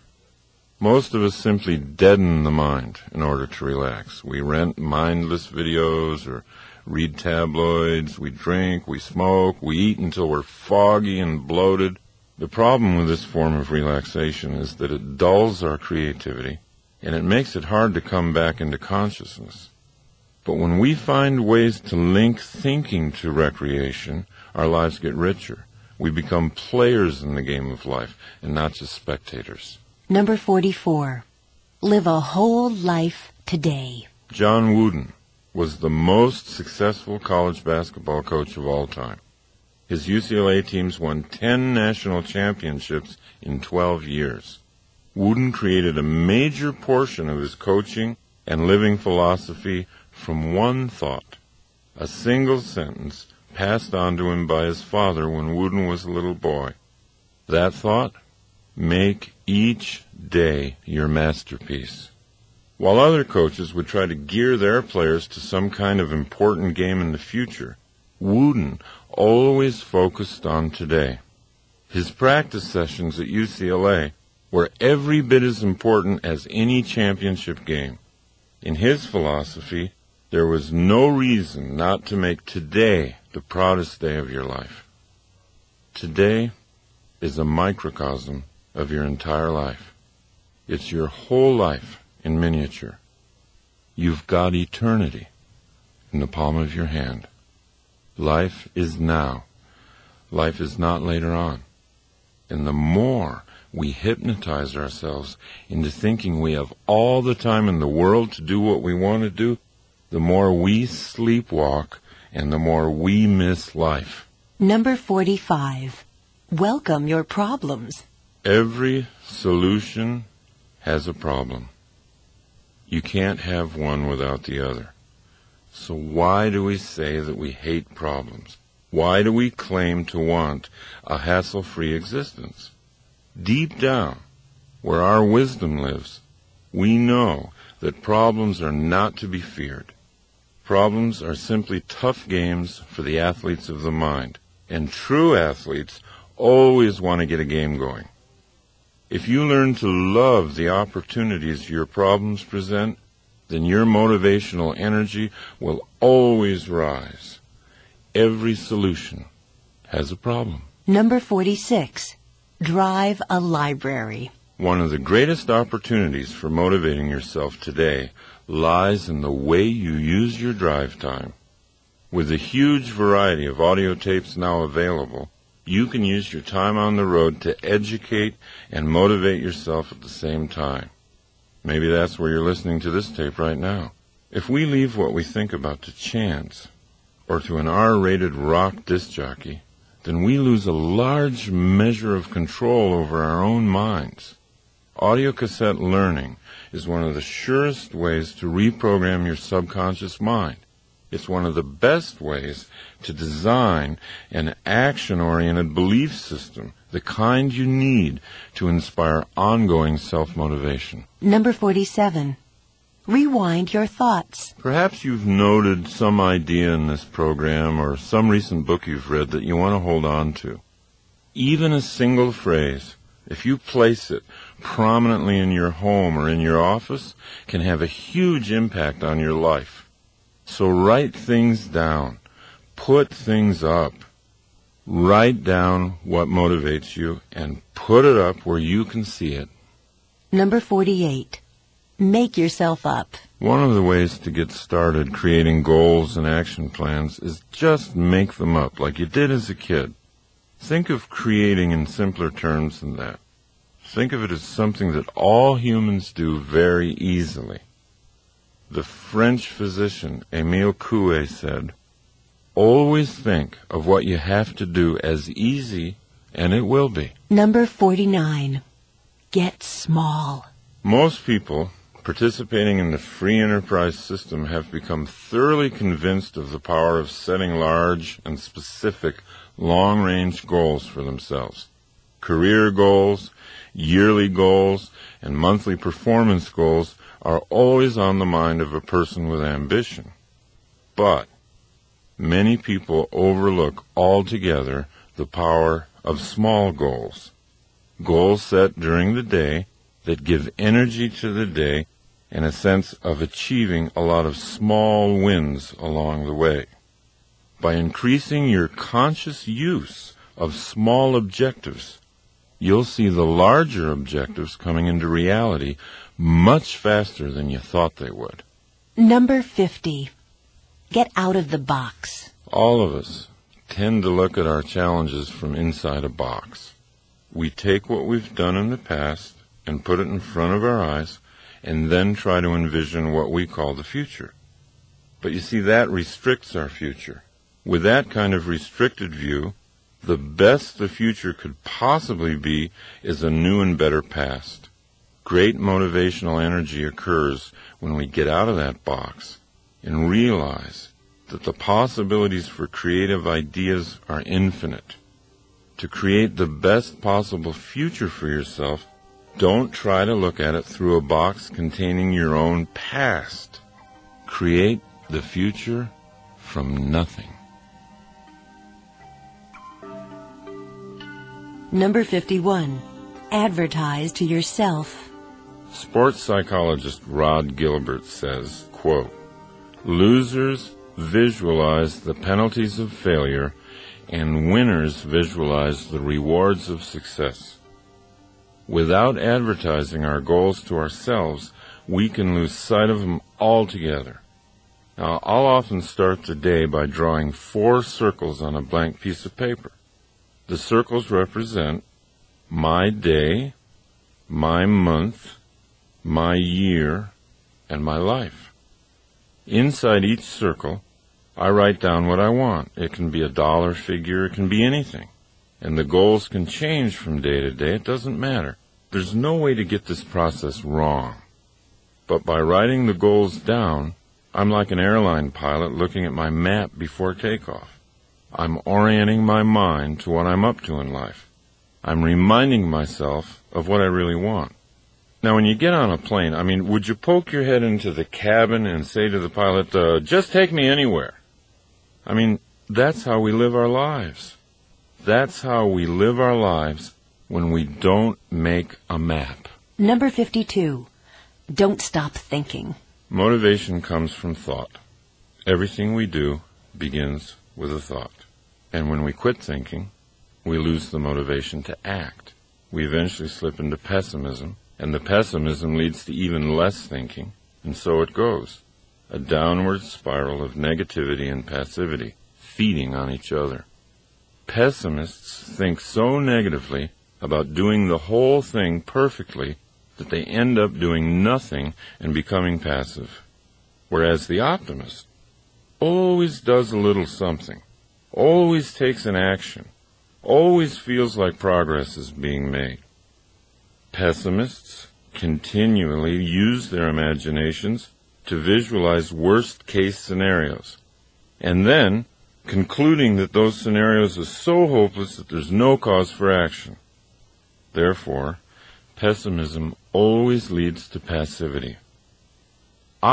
Most of us simply deaden the mind in order to relax. We rent mindless videos or read tabloids. We drink, we smoke, we eat until we're foggy and bloated. The problem with this form of relaxation is that it dulls our creativity and it makes it hard to come back into consciousness. But when we find ways to link thinking to recreation, our lives get richer. We become players in the game of life and not just spectators. Number 44. Live a whole life today. John Wooden was the most successful college basketball coach of all time. His UCLA teams won 10 national championships in 12 years. Wooden created a major portion of his coaching and living philosophy from one thought, a single sentence passed on to him by his father when Wooden was a little boy. That thought? Make each day your masterpiece. While other coaches would try to gear their players to some kind of important game in the future, Wooden always focused on today. His practice sessions at UCLA were every bit as important as any championship game. In his philosophy, there was no reason not to make today the proudest day of your life. Today is a microcosm of your entire life. It's your whole life in miniature. You've got eternity in the palm of your hand. Life is now. Life is not later on. And the more we hypnotize ourselves into thinking we have all the time in the world to do what we want to do, the more we sleepwalk and the more we miss life. Number 45. Welcome your problems. Every solution has a problem. You can't have one without the other. So why do we say that we hate problems? Why do we claim to want a hassle-free existence? Deep down, where our wisdom lives, we know that problems are not to be feared. Problems are simply tough games for the athletes of the mind, and true athletes always want to get a game going. If you learn to love the opportunities your problems present, then your motivational energy will always rise. Every solution has a problem. Number 46. Drive a library. One of the greatest opportunities for motivating yourself today lies in the way you use your drive time. With the huge variety of audio tapes now available, you can use your time on the road to educate and motivate yourself at the same time. Maybe that's where you're listening to this tape right now. If we leave what we think about to chance or to an R-rated rock disc jockey, then we lose a large measure of control over our own minds. Audio cassette learning is one of the surest ways to reprogram your subconscious mind. It's one of the best ways to design an action-oriented belief system, the kind you need to inspire ongoing self-motivation. Number 47. Rewind your thoughts. Perhaps you've noted some idea in this program or some recent book you've read that you want to hold on to. Even a single phrase, if you place it prominently in your home or in your office, can have a huge impact on your life. So write things down. Put things up. Write down what motivates you and put it up where you can see it. Number 48. Make yourself up. One of the ways to get started creating goals and action plans is just make them up like you did as a kid. Think of creating in simpler terms than that. Think of it as something that all humans do very easily. The French physician Emile Coué said, "Always think of what you have to do as easy, and it will be." Number 49. Get small. Most people participating in the free enterprise system have become thoroughly convinced of the power of setting large and specific long-range goals for themselves. Career goals, yearly goals, and monthly performance goals are always on the mind of a person with ambition. But many people overlook altogether the power of small goals, goals set during the day that give energy to the day and a sense of achieving a lot of small wins along the way. By increasing your conscious use of small objectives, you'll see the larger objectives coming into reality much faster than you thought they would. Number 50. Get out of the box. All of us tend to look at our challenges from inside a box. We take what we've done in the past and put it in front of our eyes and then try to envision what we call the future. But you see, that restricts our future. With that kind of restricted view, the best the future could possibly be is a new and better past. Great motivational energy occurs when we get out of that box and realize that the possibilities for creative ideas are infinite. To create the best possible future for yourself, don't try to look at it through a box containing your own past. Create the future from nothing. Number 51. Advertise to yourself. Sports psychologist Rod Gilbert says, quote, "Losers visualize the penalties of failure, and winners visualize the rewards of success. Without advertising our goals to ourselves, we can lose sight of them altogether." Now, I'll often start the day by drawing 4 circles on a blank piece of paper. The circles represent my day, my month, my year, and my life. Inside each circle, I write down what I want. It can be a dollar figure, it can be anything. And the goals can change from day to day. It doesn't matter. There's no way to get this process wrong. But by writing the goals down, I'm like an airline pilot looking at my map before takeoff. I'm orienting my mind to what I'm up to in life. I'm reminding myself of what I really want. Now, when you get on a plane, I mean, would you poke your head into the cabin and say to the pilot, just take me anywhere? I mean, that's how we live our lives. That's how we live our lives when we don't make a map. Number 52. Don't stop thinking. Motivation comes from thought. Everything we do begins with a thought. And when we quit thinking, we lose the motivation to act. We eventually slip into pessimism, and the pessimism leads to even less thinking, and so it goes. A downward spiral of negativity and passivity, feeding on each other. Pessimists think so negatively about doing the whole thing perfectly that they end up doing nothing and becoming passive. Whereas the optimist always does a little something, always takes an action, always feels like progress is being made. Pessimists continually use their imaginations to visualize worst-case scenarios, and then concluding that those scenarios are so hopeless that there's no cause for action. Therefore, pessimism always leads to passivity.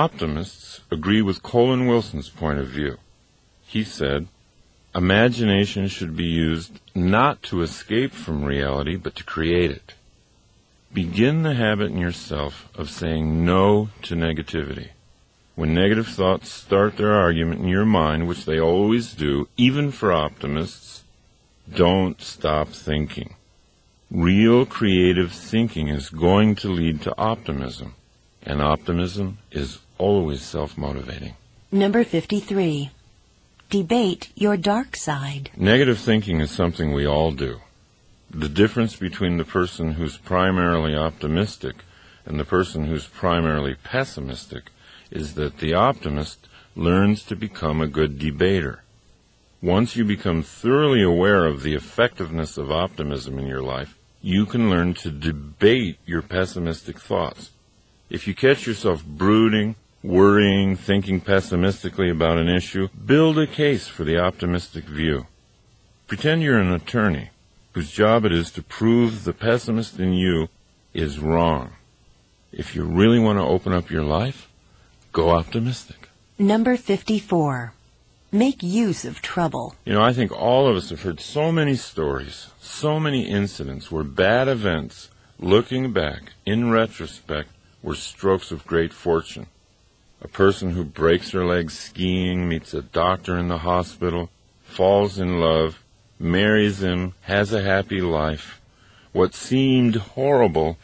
Optimists agree with Colin Wilson's point of view. He said, "Imagination should be used not to escape from reality, but to create it." Begin the habit in yourself of saying no to negativity. When negative thoughts start their argument in your mind, which they always do, even for optimists, don't stop thinking. Real creative thinking is going to lead to optimism, and optimism is always self-motivating. Number 53. Debate your dark side. Negative thinking is something we all do. The difference between the person who's primarily optimistic and the person who's primarily pessimistic is that the optimist learns to become a good debater. Once you become thoroughly aware of the effectiveness of optimism in your life, you can learn to debate your pessimistic thoughts. If you catch yourself brooding, worrying, thinking pessimistically about an issue, build a case for the optimistic view. Pretend you're an attorney whose job it is to prove the pessimist in you is wrong. If you really want to open up your life, go optimistic. Number 54. Make use of trouble. You know, I think all of us have heard so many stories, so many incidents where bad events, looking back, in retrospect, were strokes of great fortune. A person who breaks her leg skiing, meets a doctor in the hospital, falls in love, marries him, has a happy life. What seemed horrible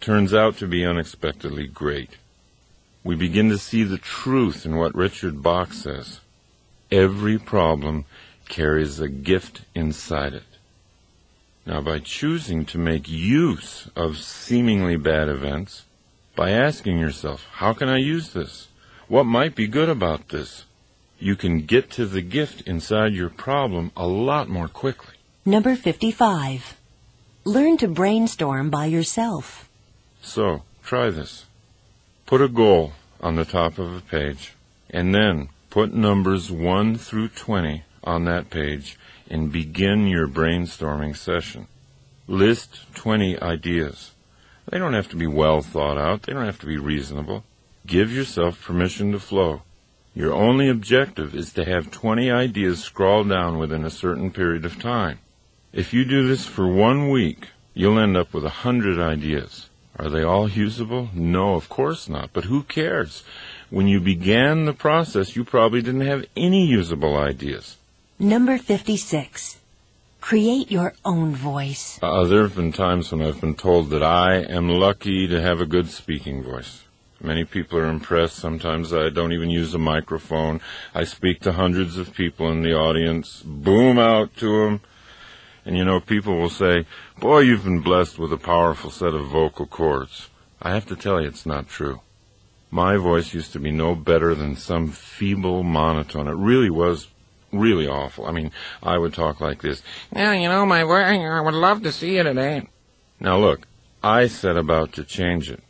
turns out to be unexpectedly great. We begin to see the truth in what Richard Bach says. Every problem carries a gift inside it. Now, by choosing to make use of seemingly bad events, by asking yourself, how can I use this? What might be good about this? You can get to the gift inside your problem a lot more quickly. Number 55. Learn to brainstorm by yourself. So, try this. Put a goal on the top of a page, and then put numbers 1 through 20 on that page and begin your brainstorming session. List 20 ideas. They don't have to be well thought out. They don't have to be reasonable. Give yourself permission to flow. Your only objective is to have 20 ideas scrawled down within a certain period of time. If you do this for 1 week, you'll end up with 100 ideas. Are they all usable? No, of course not, but who cares? When you began the process, you probably didn't have any usable ideas. Number 56. Create your own voice. There have been times when I've been told that I am lucky to have a good speaking voice. Many people are impressed. Sometimes I don't even use a microphone. I speak to hundreds of people in the audience, boom out to them. And, you know, people will say, boy, you've been blessed with a powerful set of vocal cords. I have to tell you, it's not true. My voice used to be no better than some feeble monotone. It really was really awful. I mean, I would talk like this. Well, you know, my voice, I would love to see you today. Now, look, I set about to change it.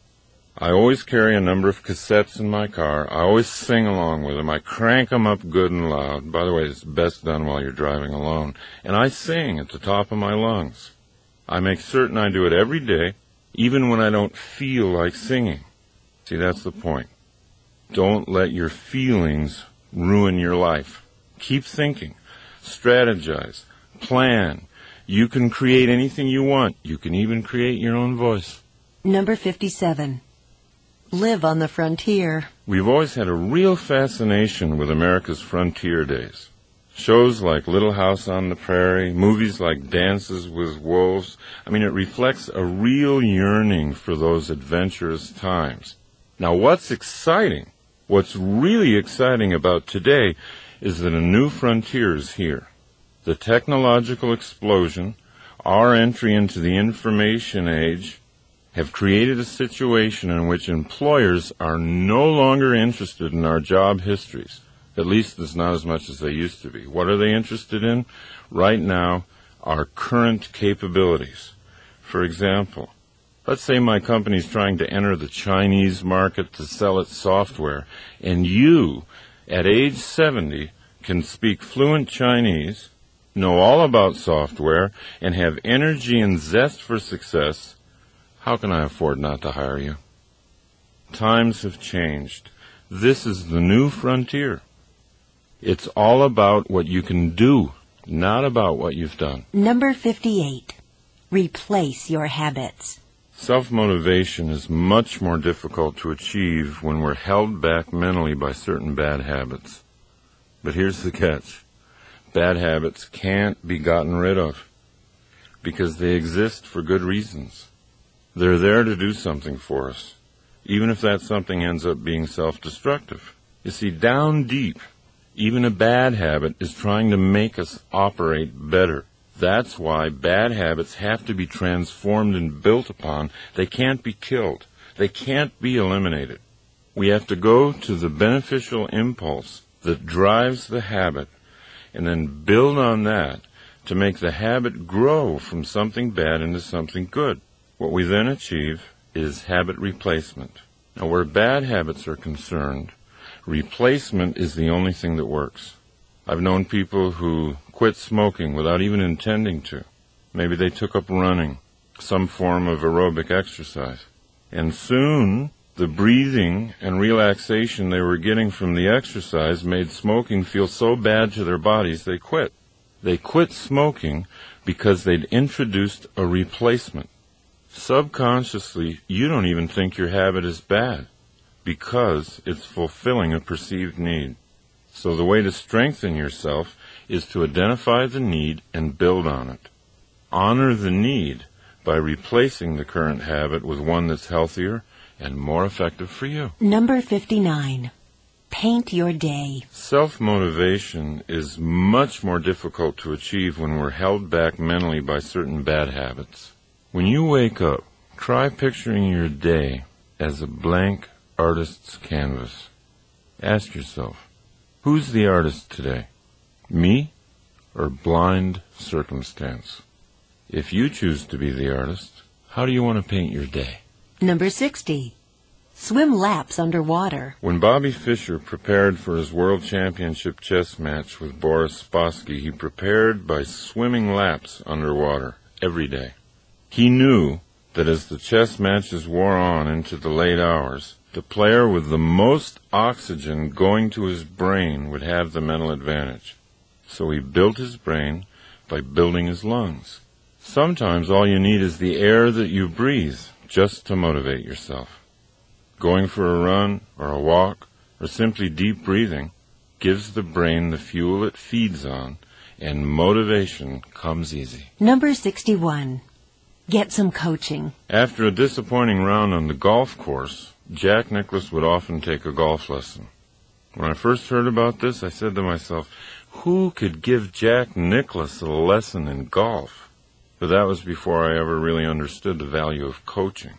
I always carry a number of cassettes in my car. I always sing along with them. I crank them up good and loud. By the way, it's best done while you're driving alone. And I sing at the top of my lungs. I make certain I do it every day, even when I don't feel like singing. See, that's the point. Don't let your feelings ruin your life. Keep thinking, strategize, plan. You can create anything you want. You can even create your own voice. Number 57. Live on the frontier. We've always had a real fascination with America's frontier days. Shows like Little House on the Prairie, movies like Dances with Wolves. I mean, it reflects a real yearning for those adventurous times. Now, what's exciting, what's really exciting about today is that a new frontier is here. The technological explosion, our entry into the information age, have created a situation in which employers are no longer interested in our job histories, at least it's not as much as they used to be. What are they interested in? Right now, our current capabilities. For example, let's say my company's trying to enter the Chinese market to sell its software, and you, at age 70, can speak fluent Chinese, know all about software, and have energy and zest for success. How can I afford not to hire you? Times have changed. This is the new frontier. It's all about what you can do, not about what you've done. Number 58. Replace your habits. Self-motivation is much more difficult to achieve when we're held back mentally by certain bad habits. But here's the catch. Bad habits can't be gotten rid of because they exist for good reasons. They're there to do something for us, even if that something ends up being self-destructive. You see, down deep, even a bad habit is trying to make us operate better. That's why bad habits have to be transformed and built upon. They can't be killed. They can't be eliminated. We have to go to the beneficial impulse that drives the habit and then build on that to make the habit grow from something bad into something good. What we then achieve is habit replacement. Now, where bad habits are concerned, replacement is the only thing that works. I've known people who quit smoking without even intending to. Maybe they took up running, some form of aerobic exercise. And soon, the breathing and relaxation they were getting from the exercise made smoking feel so bad to their bodies they quit. They quit smoking because they'd introduced a replacement. Subconsciously, you don't even think your habit is bad because it's fulfilling a perceived need. So the way to strengthen yourself is to identify the need and build on it. Honor the need by replacing the current habit with one that's healthier and more effective for you. Number 59. Paint your day. Self-motivation is much more difficult to achieve when we're held back mentally by certain bad habits. When you wake up, try picturing your day as a blank artist's canvas. Ask yourself, who's the artist today? Me or blind circumstance? If you choose to be the artist, how do you want to paint your day? Number 60. Swim laps underwater. When Bobby Fischer prepared for his World Championship chess match with Boris Spassky, he prepared by swimming laps underwater every day. He knew that as the chess matches wore on into the late hours, the player with the most oxygen going to his brain would have the mental advantage. So he built his brain by building his lungs. Sometimes all you need is the air that you breathe just to motivate yourself. Going for a run or a walk or simply deep breathing gives the brain the fuel it feeds on, and motivation comes easy. Number 61. Get some coaching. After a disappointing round on the golf course, Jack Nicklaus would often take a golf lesson. When I first heard about this, I said to myself, who could give Jack Nicklaus a lesson in golf? But that was before I ever really understood the value of coaching.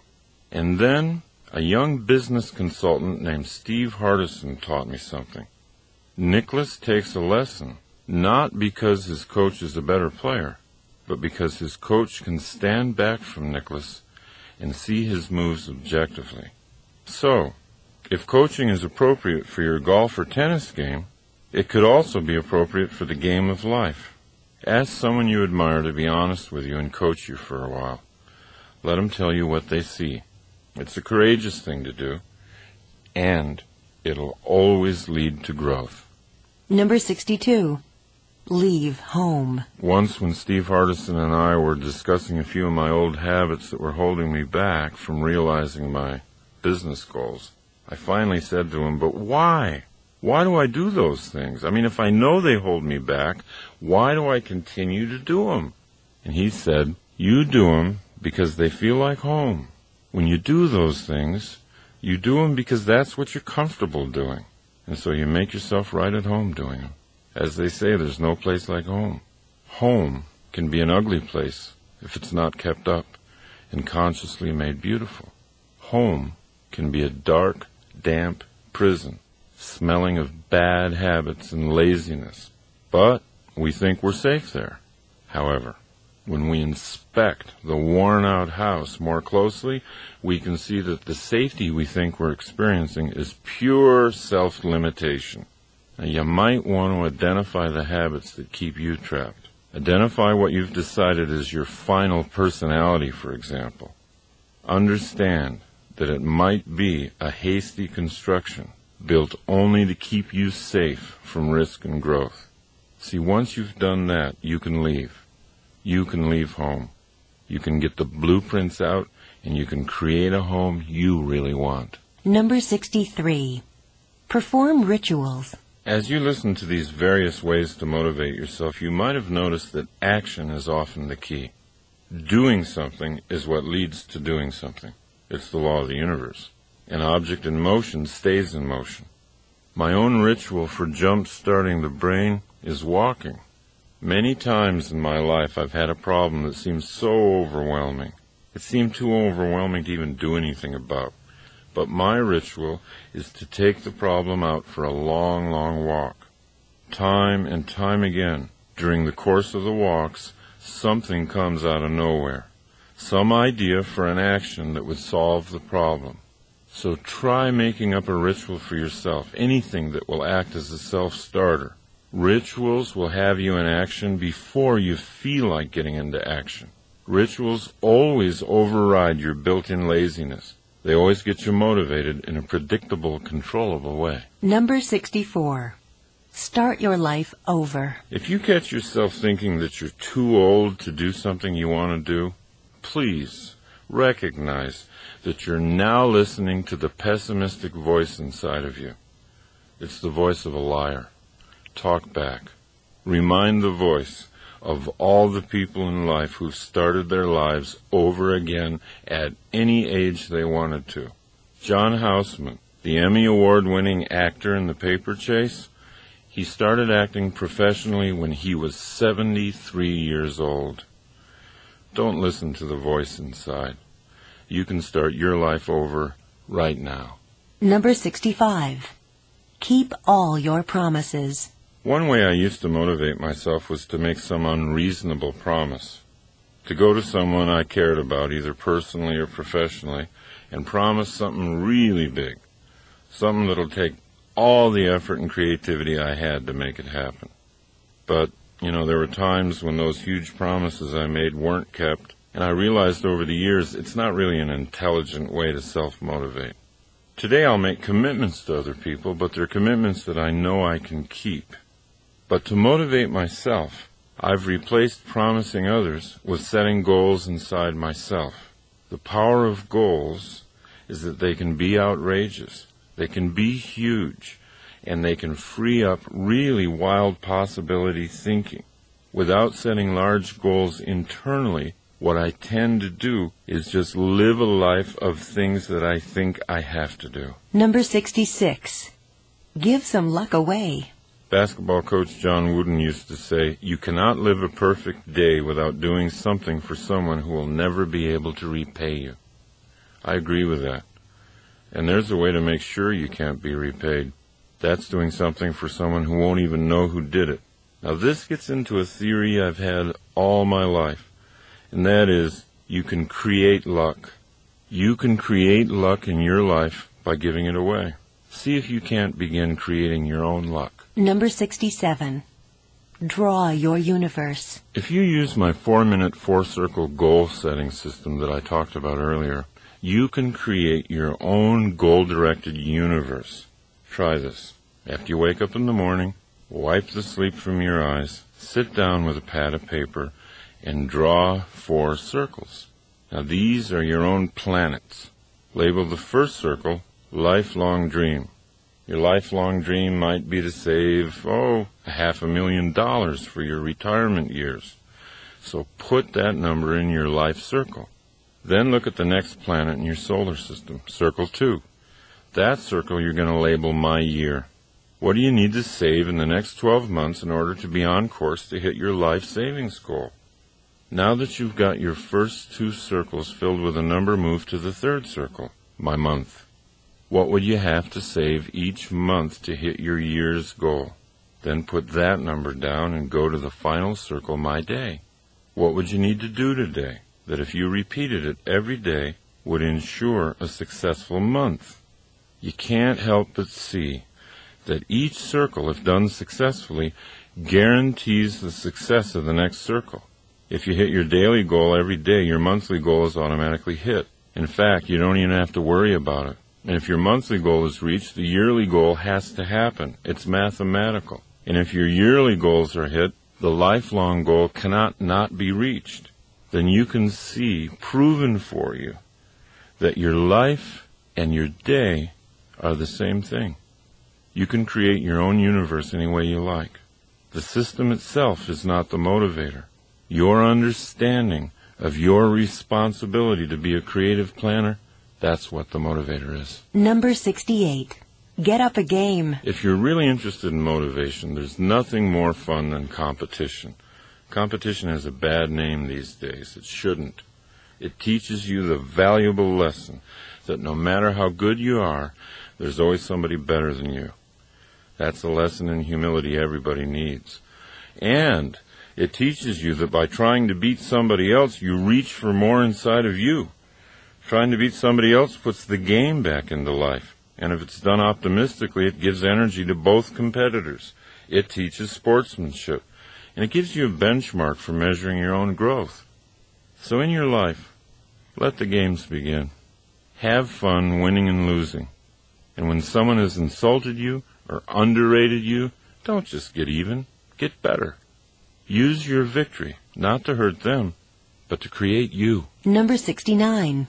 And then a young business consultant named Steve Hardison taught me something. Nicklaus takes a lesson, not because his coach is a better player, but because his coach can stand back from Nicklaus and see his moves objectively. So, if coaching is appropriate for your golf or tennis game, it could also be appropriate for the game of life. Ask someone you admire to be honest with you and coach you for a while. Let them tell you what they see. It's a courageous thing to do, and it'll always lead to growth. Number 62. Leave home. Once when Steve Hardison and I were discussing a few of my old habits that were holding me back from realizing my business goals, I finally said to him, but why? Why do I do those things? I mean, if I know they hold me back, why do I continue to do them? And he said, you do them because they feel like home. When you do those things, you do them because that's what you're comfortable doing. And so you make yourself right at home doing them. As they say, there's no place like home. Home can be an ugly place if it's not kept up and consciously made beautiful. Home can be a dark, damp prison, smelling of bad habits and laziness. But we think we're safe there. However, when we inspect the worn-out house more closely, we can see that the safety we think we're experiencing is pure self-limitation. Now, you might want to identify the habits that keep you trapped. Identify what you've decided is your final personality, for example. Understand that it might be a hasty construction built only to keep you safe from risk and growth. See, once you've done that, you can leave. You can leave home. You can get the blueprints out, and you can create a home you really want. Number 63. Perform rituals. As you listen to these various ways to motivate yourself, you might have noticed that action is often the key. Doing something is what leads to doing something. It's the law of the universe. An object in motion stays in motion. My own ritual for jump-starting the brain is walking. Many times in my life I've had a problem that seemed so overwhelming. It seemed too overwhelming to even do anything about. But my ritual is to take the problem out for a long, long walk. Time and time again, during the course of the walks, something comes out of nowhere. Some idea for an action that would solve the problem. So try making up a ritual for yourself, anything that will act as a self-starter. Rituals will have you in action before you feel like getting into action. Rituals always override your built-in laziness. They always get you motivated in a predictable, controllable way. Number 64. Start your life over. If you catch yourself thinking that you're too old to do something you want to do, please recognize that you're now listening to the pessimistic voice inside of you. It's the voice of a liar. Talk back. Remind the voice of all the people in life who've started their lives over again at any age they wanted to. John Houseman, the Emmy Award-winning actor in The Paper Chase, he started acting professionally when he was 73 years old. Don't listen to the voice inside. You can start your life over right now. Number 65. Keep all your promises. One way I used to motivate myself was to make some unreasonable promise. To go to someone I cared about, either personally or professionally, and promise something really big. Something that'll take all the effort and creativity I had to make it happen. But, you know, there were times when those huge promises I made weren't kept, and I realized over the years it's not really an intelligent way to self-motivate. Today I'll make commitments to other people, but they're commitments that I know I can keep. But to motivate myself, I've replaced promising others with setting goals inside myself. The power of goals is that they can be outrageous, they can be huge, and they can free up really wild possibility thinking. Without setting large goals internally, what I tend to do is just live a life of things that I think I have to do. Number 66. Give some luck away. Basketball coach John Wooden used to say, "You cannot live a perfect day without doing something for someone who will never be able to repay you." I agree with that. And there's a way to make sure you can't be repaid. That's doing something for someone who won't even know who did it. Now this gets into a theory I've had all my life, and that is, you can create luck. You can create luck in your life by giving it away. See if you can't begin creating your own luck. Number 67. Draw your universe. If you use my 4-minute, 4-circle goal-setting system that I talked about earlier, you can create your own goal-directed universe. Try this. After you wake up in the morning, wipe the sleep from your eyes, sit down with a pad of paper, and draw 4 circles. Now these are your own planets. Label the first circle, Lifelong Dream. Your lifelong dream might be to save, $500,000 for your retirement years. So put that number in your life circle. Then look at the next planet in your solar system, circle 2. That circle you're going to label My Year. What do you need to save in the next 12 months in order to be on course to hit your life savings goal? Now that you've got your first 2 circles filled with a number, move to the third circle, My Month. What would you have to save each month to hit your year's goal? Then put that number down and go to the final circle, My Day. What would you need to do today that if you repeated it every day would ensure a successful month? You can't help but see that each circle, if done successfully, guarantees the success of the next circle. If you hit your daily goal every day, your monthly goal is automatically hit. In fact, you don't even have to worry about it. And if your monthly goal is reached, the yearly goal has to happen. It's mathematical. And if your yearly goals are hit, the lifelong goal cannot not be reached. Then you can see, proven for you, that your life and your day are the same thing. You can create your own universe any way you like. The system itself is not the motivator. Your understanding of your responsibility to be a creative planner, that's what the motivator is. Number 68. Get up a game. If you're really interested in motivation, there's nothing more fun than competition. Competition has a bad name these days. It shouldn't. It teaches you the valuable lesson that no matter how good you are, there's always somebody better than you. That's a lesson in humility everybody needs. And it teaches you that by trying to beat somebody else, you reach for more inside of you. Trying to beat somebody else puts the game back into life, and if it's done optimistically, it gives energy to both competitors. It teaches sportsmanship, and it gives you a benchmark for measuring your own growth. So in your life, let the games begin. Have fun winning and losing. And when someone has insulted you or underrated you, don't just get even, get better. Use your victory, not to hurt them, but to create you. Number 69.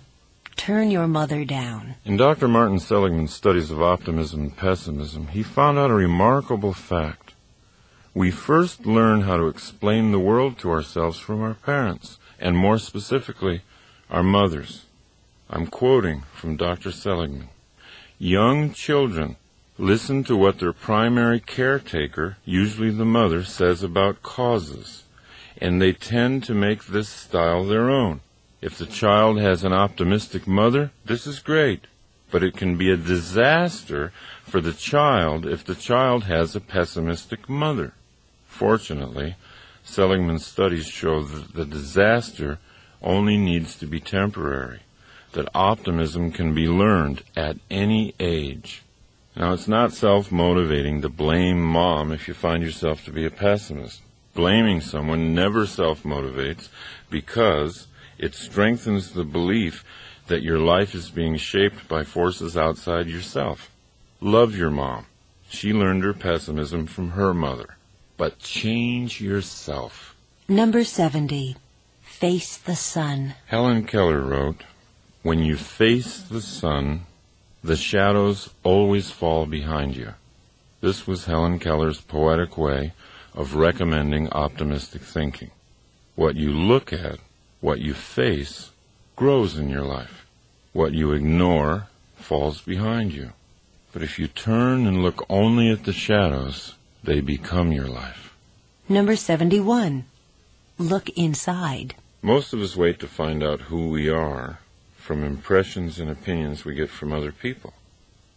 Turn your mother down. In Dr. Martin Seligman's studies of optimism and pessimism, he found out a remarkable fact. We first learn how to explain the world to ourselves from our parents, and more specifically, our mothers. I'm quoting from Dr. Seligman. Young children listen to what their primary caretaker, usually the mother, says about causes, and they tend to make this style their own. If the child has an optimistic mother, this is great, but it can be a disaster for the child if the child has a pessimistic mother. Fortunately, Seligman's studies show that the disaster only needs to be temporary, that optimism can be learned at any age. Now, it's not self-motivating to blame mom if you find yourself to be a pessimist. Blaming someone never self-motivates because it strengthens the belief that your life is being shaped by forces outside yourself. Love your mom. She learned her pessimism from her mother. But change yourself. Number 70. Face the sun. Helen Keller wrote, "When you face the sun, the shadows always fall behind you." This was Helen Keller's poetic way of recommending optimistic thinking. What you look at, what you face, grows in your life. What you ignore falls behind you. But if you turn and look only at the shadows, they become your life. Number 71. Look inside. Most of us wait to find out who we are from impressions and opinions we get from other people.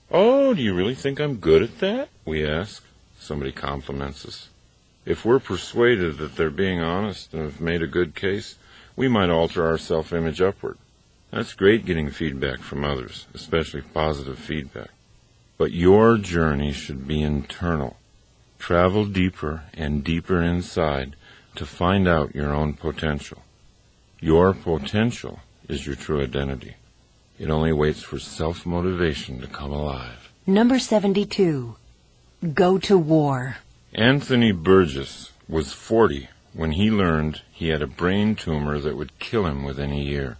"Oh, do you really think I'm good at that?" we ask. Somebody compliments us. If we're persuaded that they're being honest and have made a good case, we might alter our self-image upward. That's great, getting feedback from others, especially positive feedback. But your journey should be internal. Travel deeper and deeper inside to find out your own potential. Your potential is your true identity. It only waits for self-motivation to come alive. Number 72. Go to war. Anthony Burgess was 40 when he learned he had a brain tumor that would kill him within a year.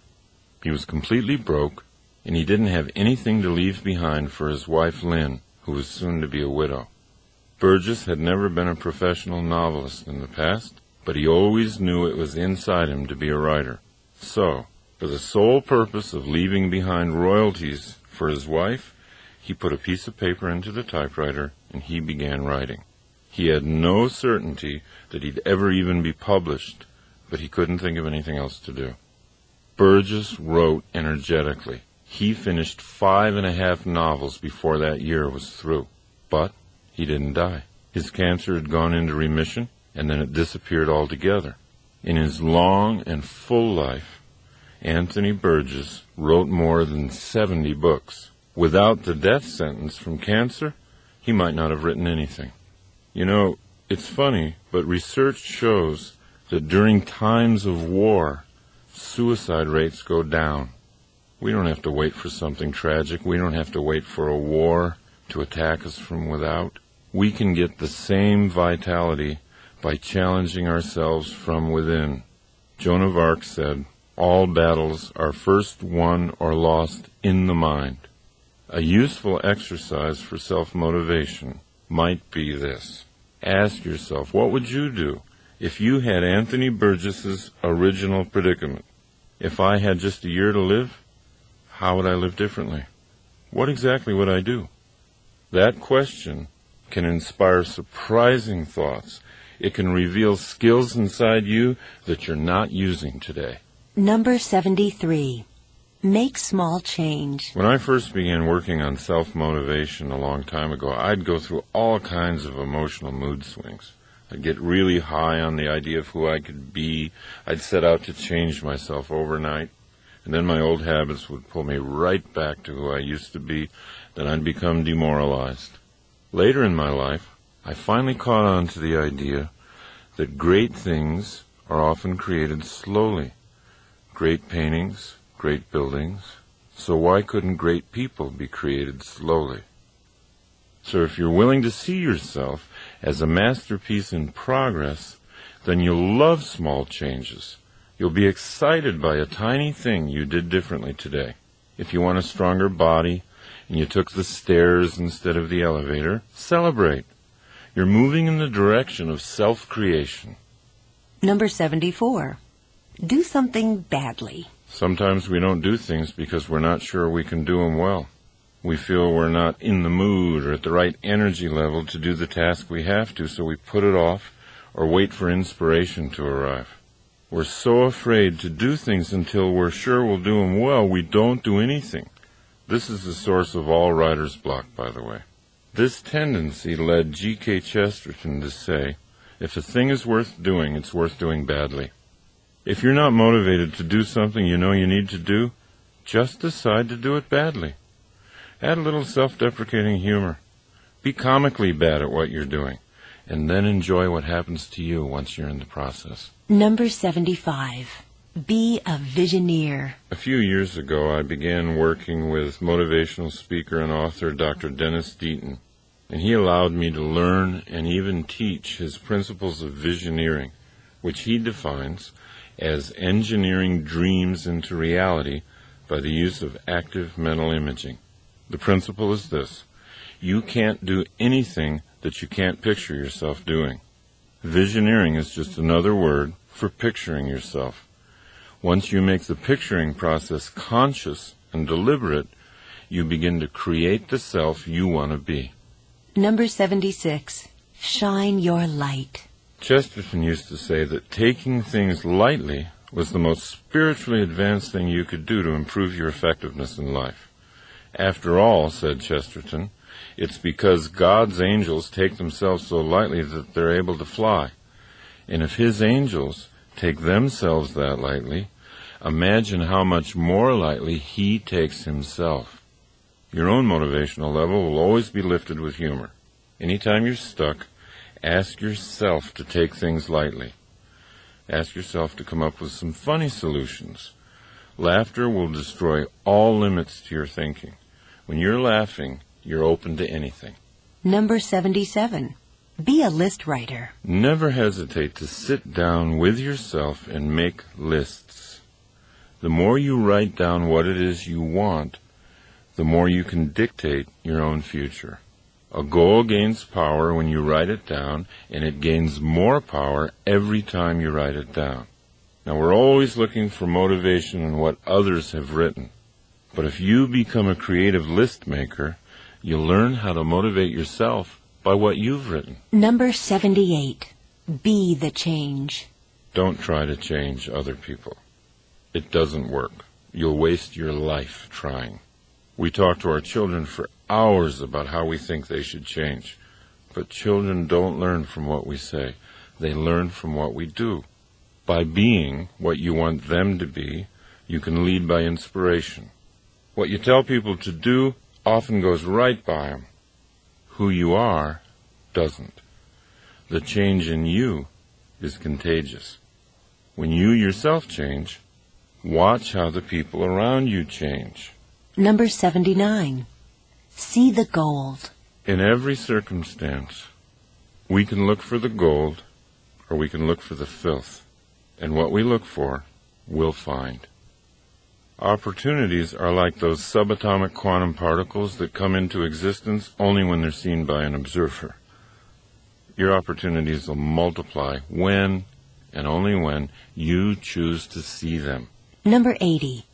He was completely broke, and he didn't have anything to leave behind for his wife, Lynn, who was soon to be a widow. Burgess had never been a professional novelist in the past, but he always knew it was inside him to be a writer. So, for the sole purpose of leaving behind royalties for his wife, he put a piece of paper into the typewriter, and he began writing. He had no certainty that he'd ever even be published, but he couldn't think of anything else to do. Burgess wrote energetically. He finished 5.5 novels before that year was through, but he didn't die. His cancer had gone into remission, and then it disappeared altogether. In his long and full life, Anthony Burgess wrote more than 70 books. Without the death sentence from cancer, he might not have written anything. You know, it's funny, but research shows that during times of war, suicide rates go down. We don't have to wait for something tragic. We don't have to wait for a war to attack us from without. We can get the same vitality by challenging ourselves from within. Joan of Arc said, "All battles are first won or lost in the mind." A useful exercise for self-motivation might be this. Ask yourself, what would you do if you had Anthony Burgess's original predicament? If I had just a year to live, how would I live differently? What exactly would I do? That question can inspire surprising thoughts. It can reveal skills inside you that you're not using today. Number 73. Make small change. When I first began working on self-motivation a long time ago, I'd go through all kinds of emotional mood swings. I'd get really high on the idea of who I could be. I'd set out to change myself overnight, and then my old habits would pull me right back to who I used to be. Then I'd become demoralized. Later in my life, I finally caught on to the idea that great things are often created slowly. Great paintings, great buildings. So why couldn't great people be created slowly? So if you're willing to see yourself as a masterpiece in progress, then you'll love small changes. You'll be excited by a tiny thing you did differently today. If you want a stronger body and you took the stairs instead of the elevator, celebrate. You're moving in the direction of self-creation. Number 74. Do something badly. Sometimes we don't do things because we're not sure we can do them well. We feel we're not in the mood or at the right energy level to do the task we have to, so we put it off or wait for inspiration to arrive. We're so afraid to do things until we're sure we'll do them well, we don't do anything. This is the source of all writer's block, by the way. This tendency led G.K. Chesterton to say, if a thing is worth doing, it's worth doing badly. If you're not motivated to do something you know you need to do, just decide to do it badly. Add a little self-deprecating humor. Be comically bad at what you're doing, and then enjoy what happens to you once you're in the process. Number 75. Be a visioneer. A few years ago, I began working with motivational speaker and author Dr. Dennis Deaton, and he allowed me to learn and even teach his principles of visioneering, which he defines as engineering dreams into reality by the use of active mental imaging. The principle is this: you can't do anything that you can't picture yourself doing. Visioneering is just another word for picturing yourself. Once you make the picturing process conscious and deliberate, you begin to create the self you want to be. Number 76. Shine your light. Chesterton used to say that taking things lightly was the most spiritually advanced thing you could do to improve your effectiveness in life. After all, said Chesterton, it's because God's angels take themselves so lightly that they're able to fly. And if his angels take themselves that lightly, imagine how much more lightly he takes himself. Your own motivational level will always be lifted with humor. Anytime you're stuck, ask yourself to take things lightly. Ask yourself to come up with some funny solutions. Laughter will destroy all limits to your thinking. When you're laughing, you're open to anything. Number 77. Be a list writer. Never hesitate to sit down with yourself and make lists. The more you write down what it is you want, the more you can dictate your own future. A goal gains power when you write it down, and it gains more power every time you write it down. Now, we're always looking for motivation in what others have written. But if you become a creative list maker, you'll learn how to motivate yourself by what you've written. Number 78. Be the change. Don't try to change other people. It doesn't work. You'll waste your life trying. We talk to our children for hours about how we think they should change. But children don't learn from what we say. They learn from what we do. By being what you want them to be, you can lead by inspiration. What you tell people to do often goes right by them. Who you are doesn't. The change in you is contagious. When you yourself change, watch how the people around you change. Number 79. See the gold. In every circumstance, we can look for the gold or we can look for the filth. And what we look for, we'll find. Opportunities are like those subatomic quantum particles that come into existence only when they're seen by an observer. Your opportunities will multiply when, and only when, you choose to see them. Number 80.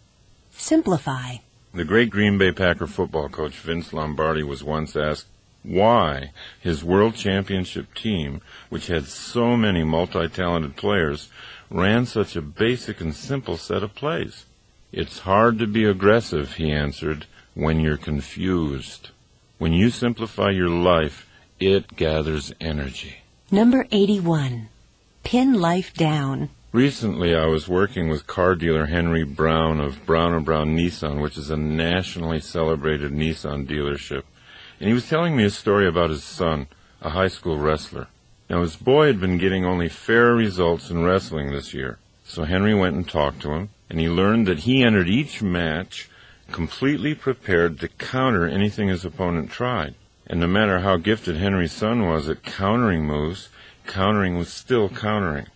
Simplify. The great Green Bay Packer football coach Vince Lombardi was once asked why his world championship team, which had so many multi-talented players, ran such a basic and simple set of plays. It's hard to be aggressive, he answered, when you're confused. When you simplify your life, it gathers energy. Number 81. Pin life down. Recently, I was working with car dealer Henry Brown of Brown & Brown Nissan, which is a nationally celebrated Nissan dealership. And he was telling me a story about his son, a high school wrestler. Now, his boy had been getting only fair results in wrestling this year, so Henry went and talked to him, and he learned that he entered each match completely prepared to counter anything his opponent tried. And no matter how gifted Henry's son was at countering moves, countering was still countering.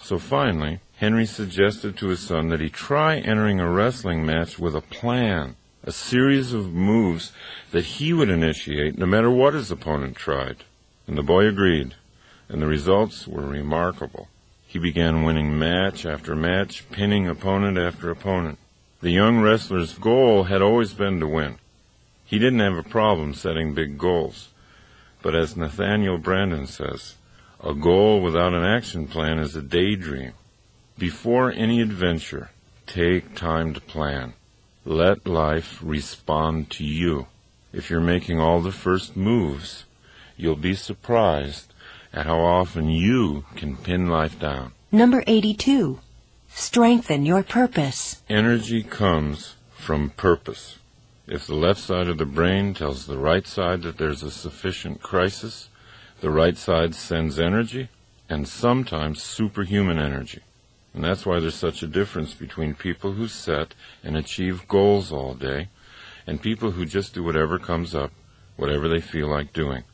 So finally, Henry suggested to his son that he try entering a wrestling match with a plan, a series of moves that he would initiate no matter what his opponent tried. And the boy agreed, and the results were remarkable. He began winning match after match, pinning opponent after opponent. The young wrestler's goal had always been to win. He didn't have a problem setting big goals. But as Nathaniel Brandon says, a goal without an action plan is a daydream. Before any adventure, take time to plan. Let life respond to you. If you're making all the first moves, you'll be surprised at how often you can pin life down. Number 82. Strengthen your purpose. Energy comes from purpose. If the left side of the brain tells the right side that there's a sufficient crisis, the right side sends energy, and sometimes superhuman energy. And that's why there's such a difference between people who set and achieve goals all day and people who just do whatever comes up, whatever they feel like doing.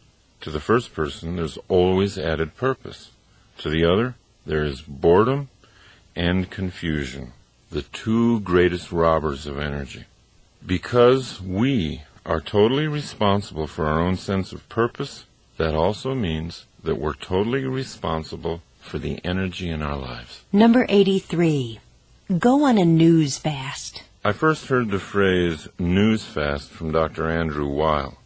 To the first person, there's always added purpose. To the other, there is boredom and confusion, the two greatest robbers of energy. Because we are totally responsible for our own sense of purpose, that also means that we're totally responsible for the energy in our lives. Number 83. Go on a news fast. I first heard the phrase news fast from Dr. Andrew Weil.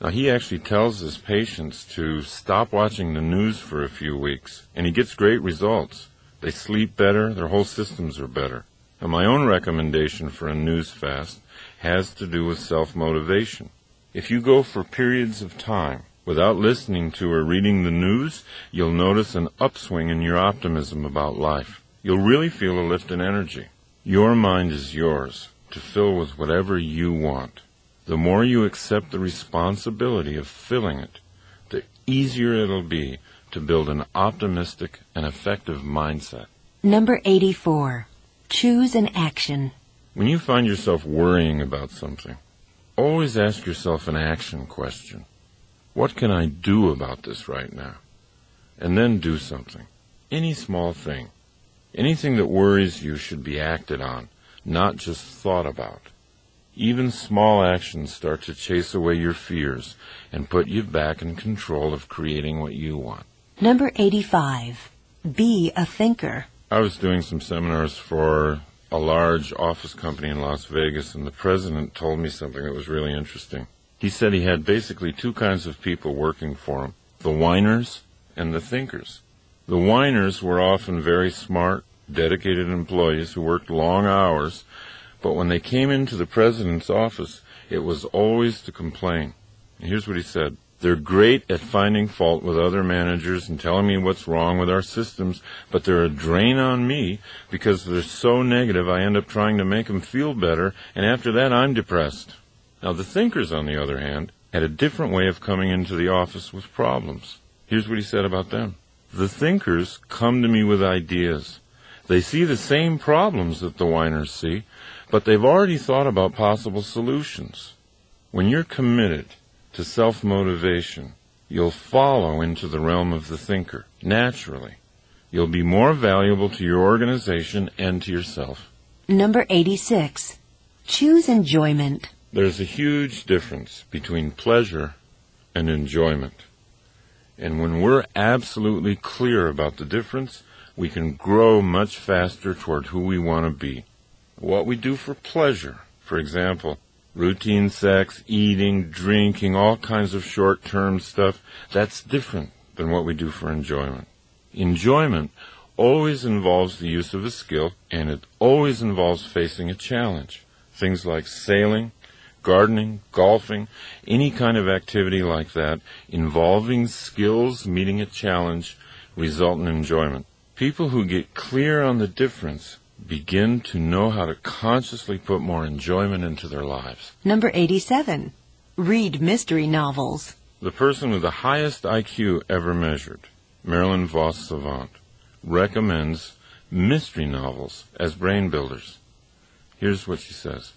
Now, he actually tells his patients to stop watching the news for a few weeks, and he gets great results. They sleep better, their whole systems are better. Now, my own recommendation for a news fast has to do with self-motivation. If you go for periods of time without listening to or reading the news, you'll notice an upswing in your optimism about life. You'll really feel a lift in energy. Your mind is yours to fill with whatever you want. The more you accept the responsibility of filling it, the easier it'll be to build an optimistic and effective mindset. Number 84. Choose an action. When you find yourself worrying about something, always ask yourself an action question. What can I do about this right now? And then do something. Any small thing. Anything that worries you should be acted on, not just thought about. Even small actions start to chase away your fears and put you back in control of creating what you want. Number 85. Be a thinker. I was doing some seminars for a large office company in Las Vegas, and the president told me something that was really interesting. He said he had basically two kinds of people working for him, the whiners and the thinkers. The whiners were often very smart, dedicated employees who worked long hours, but when they came into the president's office, it was always to complain. And here's what he said. They're great at finding fault with other managers and telling me what's wrong with our systems, but they're a drain on me because they're so negative I end up trying to make them feel better, and after that I'm depressed. Now, the thinkers, on the other hand, had a different way of coming into the office with problems. Here's what he said about them. The thinkers come to me with ideas. They see the same problems that the whiners see, but they've already thought about possible solutions. When you're committed to self-motivation, you'll follow into the realm of the thinker, naturally. You'll be more valuable to your organization and to yourself. Number 86. Choose enjoyment. There's a huge difference between pleasure and enjoyment. And when we're absolutely clear about the difference, we can grow much faster toward who we want to be. What we do for pleasure, for example, routine sex, eating, drinking, all kinds of short-term stuff, that's different than what we do for enjoyment. Enjoyment always involves the use of a skill, and it always involves facing a challenge. Things like sailing, gardening, golfing, any kind of activity like that involving skills, meeting a challenge, result in enjoyment. People who get clear on the difference begin to know how to consciously put more enjoyment into their lives. Number 87. Read mystery novels. The person with the highest IQ ever measured, Marilyn vos Savant, recommends mystery novels as brain builders. Here's what she says.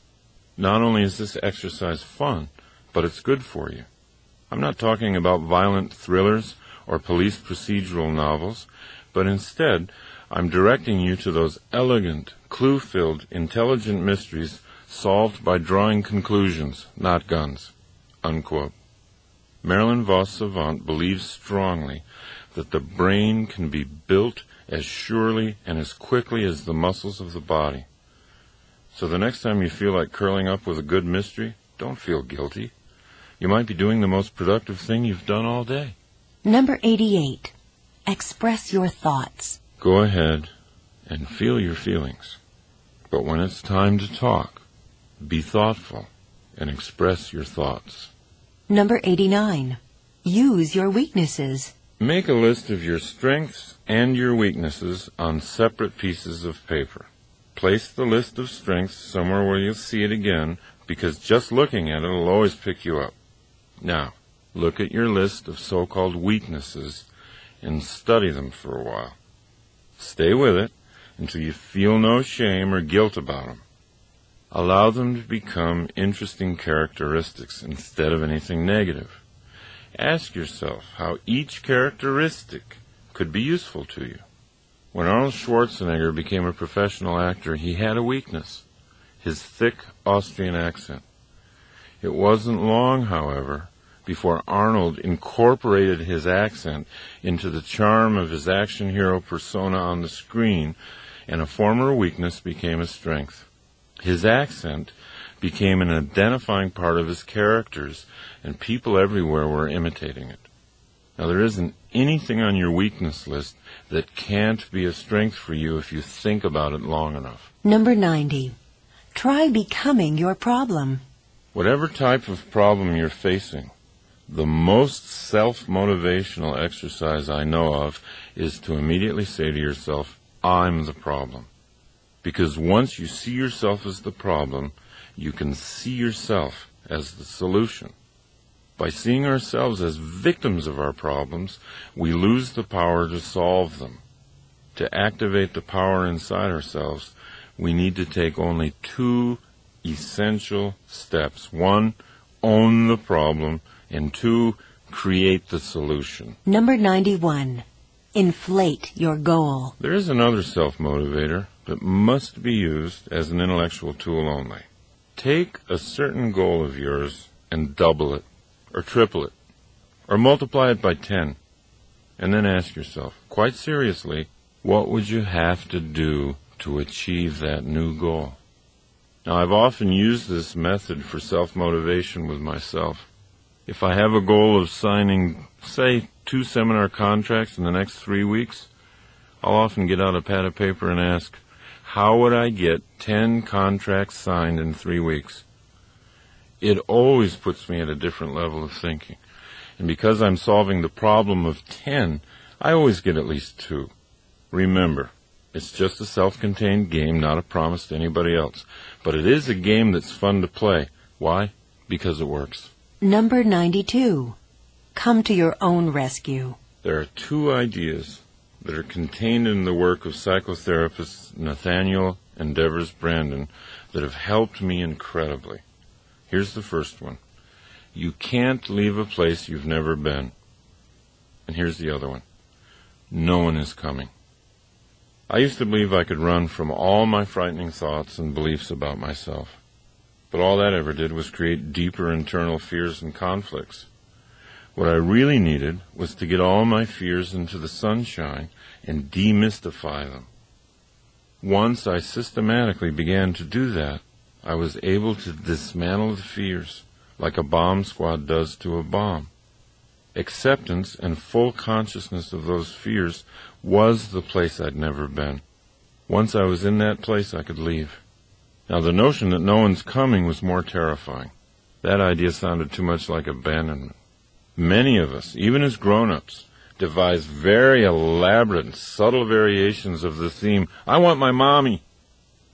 Not only is this exercise fun, but it's good for you. I'm not talking about violent thrillers or police procedural novels, but instead I'm directing you to those elegant, clue-filled, intelligent mysteries solved by drawing conclusions, not guns. Unquote. Marilyn vos Savant believes strongly that the brain can be built as surely and as quickly as the muscles of the body. So the next time you feel like curling up with a good mystery, don't feel guilty. You might be doing the most productive thing you've done all day. Number 88. Express your thoughts. Go ahead and feel your feelings. But when it's time to talk, be thoughtful and express your thoughts. Number 89. Use your weaknesses. Make a list of your strengths and your weaknesses on separate pieces of paper. Place the list of strengths somewhere where you'll see it again, because just looking at it will always pick you up. Now, look at your list of so-called weaknesses and study them for a while. Stay with it until you feel no shame or guilt about them. Allow them to become interesting characteristics instead of anything negative. Ask yourself how each characteristic could be useful to you. When Arnold Schwarzenegger became a professional actor, he had a weakness, his thick Austrian accent. It wasn't long, however, before Arnold incorporated his accent into the charm of his action hero persona on the screen, and a former weakness became a strength. His accent became an identifying part of his characters, and people everywhere were imitating it. Now, there isn't anything on your weakness list that can't be a strength for you if you think about it long enough. Number 90. Try becoming your problem. Whatever type of problem you're facing, the most self-motivational exercise I know of is to immediately say to yourself, I'm the problem. Because once you see yourself as the problem, you can see yourself as the solution. By seeing ourselves as victims of our problems, we lose the power to solve them. To activate the power inside ourselves, we need to take only two essential steps. One, own the problem, and two, create the solution. Number 91. Inflate your goal. There is another self-motivator that must be used as an intellectual tool only. Take a certain goal of yours and double it, or triple it, or multiply it by 10, and then ask yourself, quite seriously, what would you have to do to achieve that new goal? Now, I've often used this method for self-motivation with myself. If I have a goal of signing, say, 2 seminar contracts in the next 3 weeks, I'll often get out a pad of paper and ask, how would I get 10 contracts signed in 3 weeks? It always puts me at a different level of thinking. And because I'm solving the problem of 10, I always get at least 2. Remember, it's just a self-contained game, not a promise to anybody else. But it is a game that's fun to play. Why? Because it works. Number 92. Come to your own rescue. There are 2 ideas that are contained in the work of psychotherapists Nathaniel and Brandon that have helped me incredibly. Here's the first one. You can't leave a place you've never been. And here's the other one. No one is coming. I used to believe I could run from all my frightening thoughts and beliefs about myself. But all that ever did was create deeper internal fears and conflicts. What I really needed was to get all my fears into the sunshine and demystify them. Once I systematically began to do that, I was able to dismantle the fears like a bomb squad does to a bomb. Acceptance and full consciousness of those fears was the place I'd never been. Once I was in that place, I could leave. Now, the notion that no one's coming was more terrifying. That idea sounded too much like abandonment. Many of us, even as grown-ups, devise very elaborate and subtle variations of the theme, I want my mommy.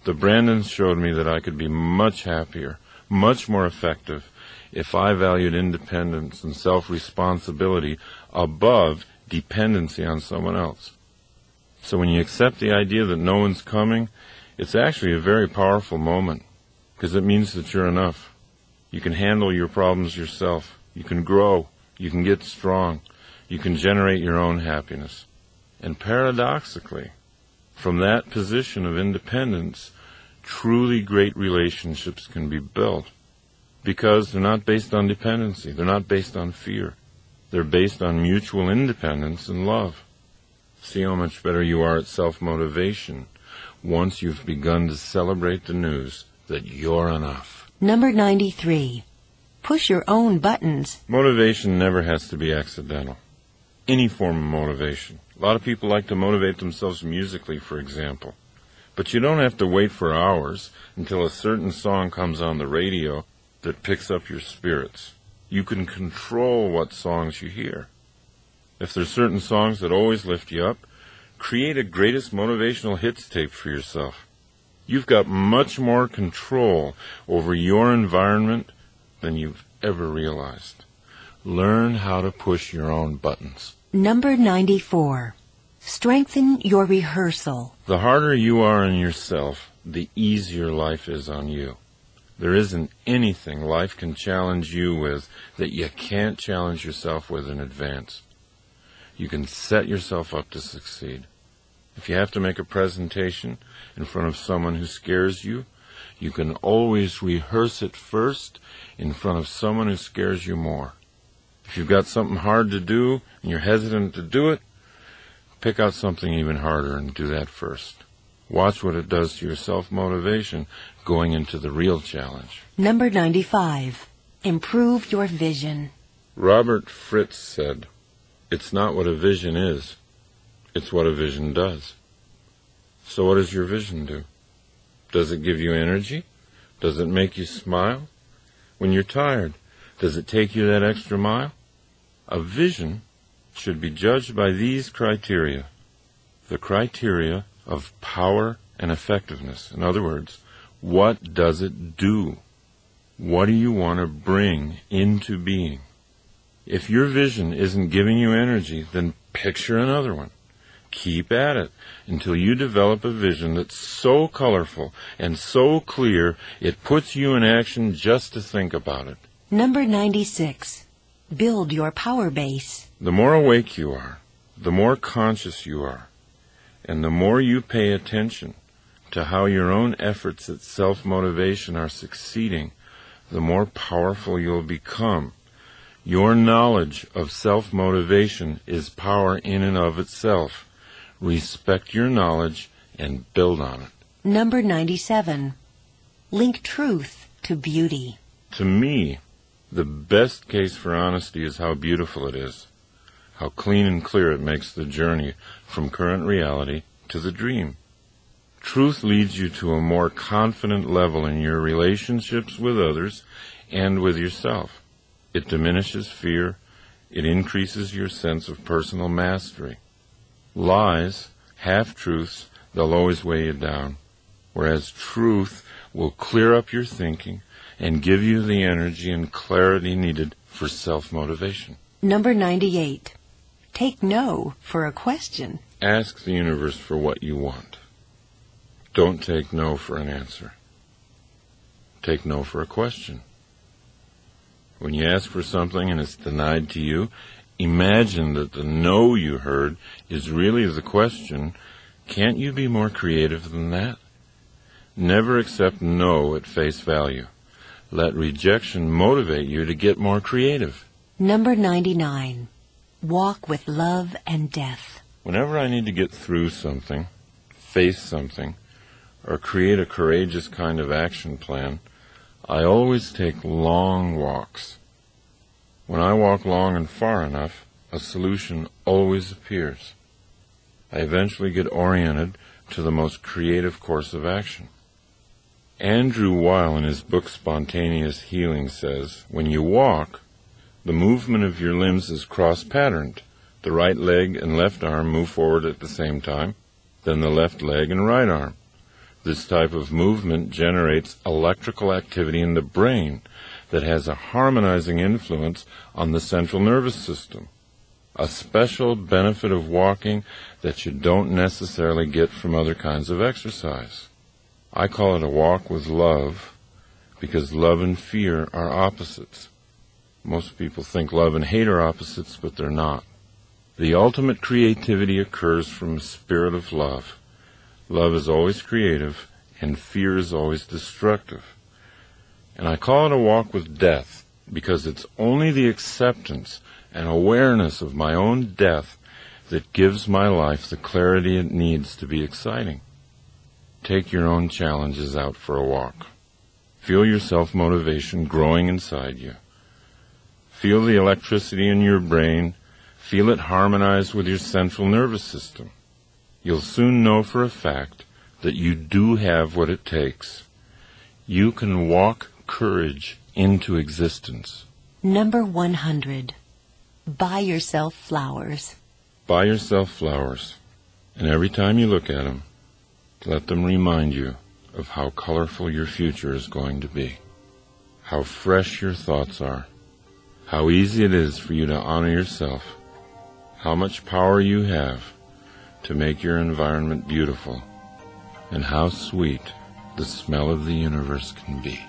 The Brandons showed me that I could be much happier, much more effective if I valued independence and self-responsibility above dependency on someone else. So when you accept the idea that no one's coming, it's actually a very powerful moment, because it means that you're enough. You can handle your problems yourself. You can grow. You can get strong. You can generate your own happiness. And paradoxically, from that position of independence, truly great relationships can be built, because they're not based on dependency. They're not based on fear. They're based on mutual independence and love. See how much better you are at self-motivation once you've begun to celebrate the news that you're enough. Number 93. Push your own buttons. Motivation never has to be accidental. Any form of motivation. A lot of people like to motivate themselves musically, for example. But you don't have to wait for hours until a certain song comes on the radio that picks up your spirits. You can control what songs you hear. If there's certain songs that always lift you up, create a greatest motivational hits tape for yourself. You've got much more control over your environment than you've ever realized. Learn how to push your own buttons. Number 94. Strengthen your rehearsal. The harder you are on yourself, the easier life is on you. There isn't anything life can challenge you with that you can't challenge yourself with in advance. You can set yourself up to succeed. If you have to make a presentation in front of someone who scares you, you can always rehearse it first in front of someone who scares you more. If you've got something hard to do and you're hesitant to do it, pick out something even harder and do that first. Watch what it does to your self-motivation going into the real challenge. Number 95. Improve your vision. Robert Fritz said, "It's not what a vision is, it's what a vision does." So what does your vision do? Does it give you energy? Does it make you smile? When you're tired, does it take you that extra mile? A vision should be judged by these criteria. The criteria of power and effectiveness. In other words, what does it do? What do you want to bring into being? If your vision isn't giving you energy, then picture another one. Keep at it until you develop a vision that's so colorful and so clear it puts you in action just to think about it. Number 96. Build your power base. The more awake you are, the more conscious you are, and the more you pay attention to how your own efforts at self-motivation are succeeding, the more powerful you'll become. Your knowledge of self-motivation is power in and of itself. Respect your knowledge and build on it. Number 97. Link truth to beauty. To me, the best case for honesty is how beautiful it is, how clean and clear it makes the journey from current reality to the dream. Truth leads you to a more confident level in your relationships with others and with yourself. It diminishes fear. It increases your sense of personal mastery. Lies, half-truths, they'll always weigh you down, whereas truth will clear up your thinking and give you the energy and clarity needed for self-motivation. Number 98. Take no for a question. Ask the universe for what you want. Don't take no for an answer. Take no for a question. When you ask for something and it's denied to you, imagine that the no you heard is really the question. Can't you be more creative than that? Never accept no at face value. Let rejection motivate you to get more creative. Number 99. Walk with love and death. Whenever I need to get through something, face something, or create a courageous kind of action plan, I always take long walks. When I walk long and far enough, a solution always appears. I eventually get oriented to the most creative course of action. Andrew Weil in his book Spontaneous Healing says, when you walk, the movement of your limbs is cross-patterned. The right leg and left arm move forward at the same time, then the left leg and right arm. This type of movement generates electrical activity in the brain that has a harmonizing influence on the central nervous system, a special benefit of walking that you don't necessarily get from other kinds of exercise. I call it a walk with love because love and fear are opposites. Most people think love and hate are opposites, but they're not. The ultimate creativity occurs from a spirit of love. Love is always creative, and fear is always destructive. And I call it a walk with death because it's only the acceptance and awareness of my own death that gives my life the clarity it needs to be exciting. Take your own challenges out for a walk. Feel your self-motivation growing inside you. Feel the electricity in your brain. Feel it harmonize with your central nervous system. You'll soon know for a fact that you do have what it takes. You can walk courage into existence. Number 100. Buy yourself flowers. Buy yourself flowers, and every time you look at them, let them remind you of how colorful your future is going to be, how fresh your thoughts are, how easy it is for you to honor yourself, how much power you have to make your environment beautiful, and how sweet the smell of the universe can be.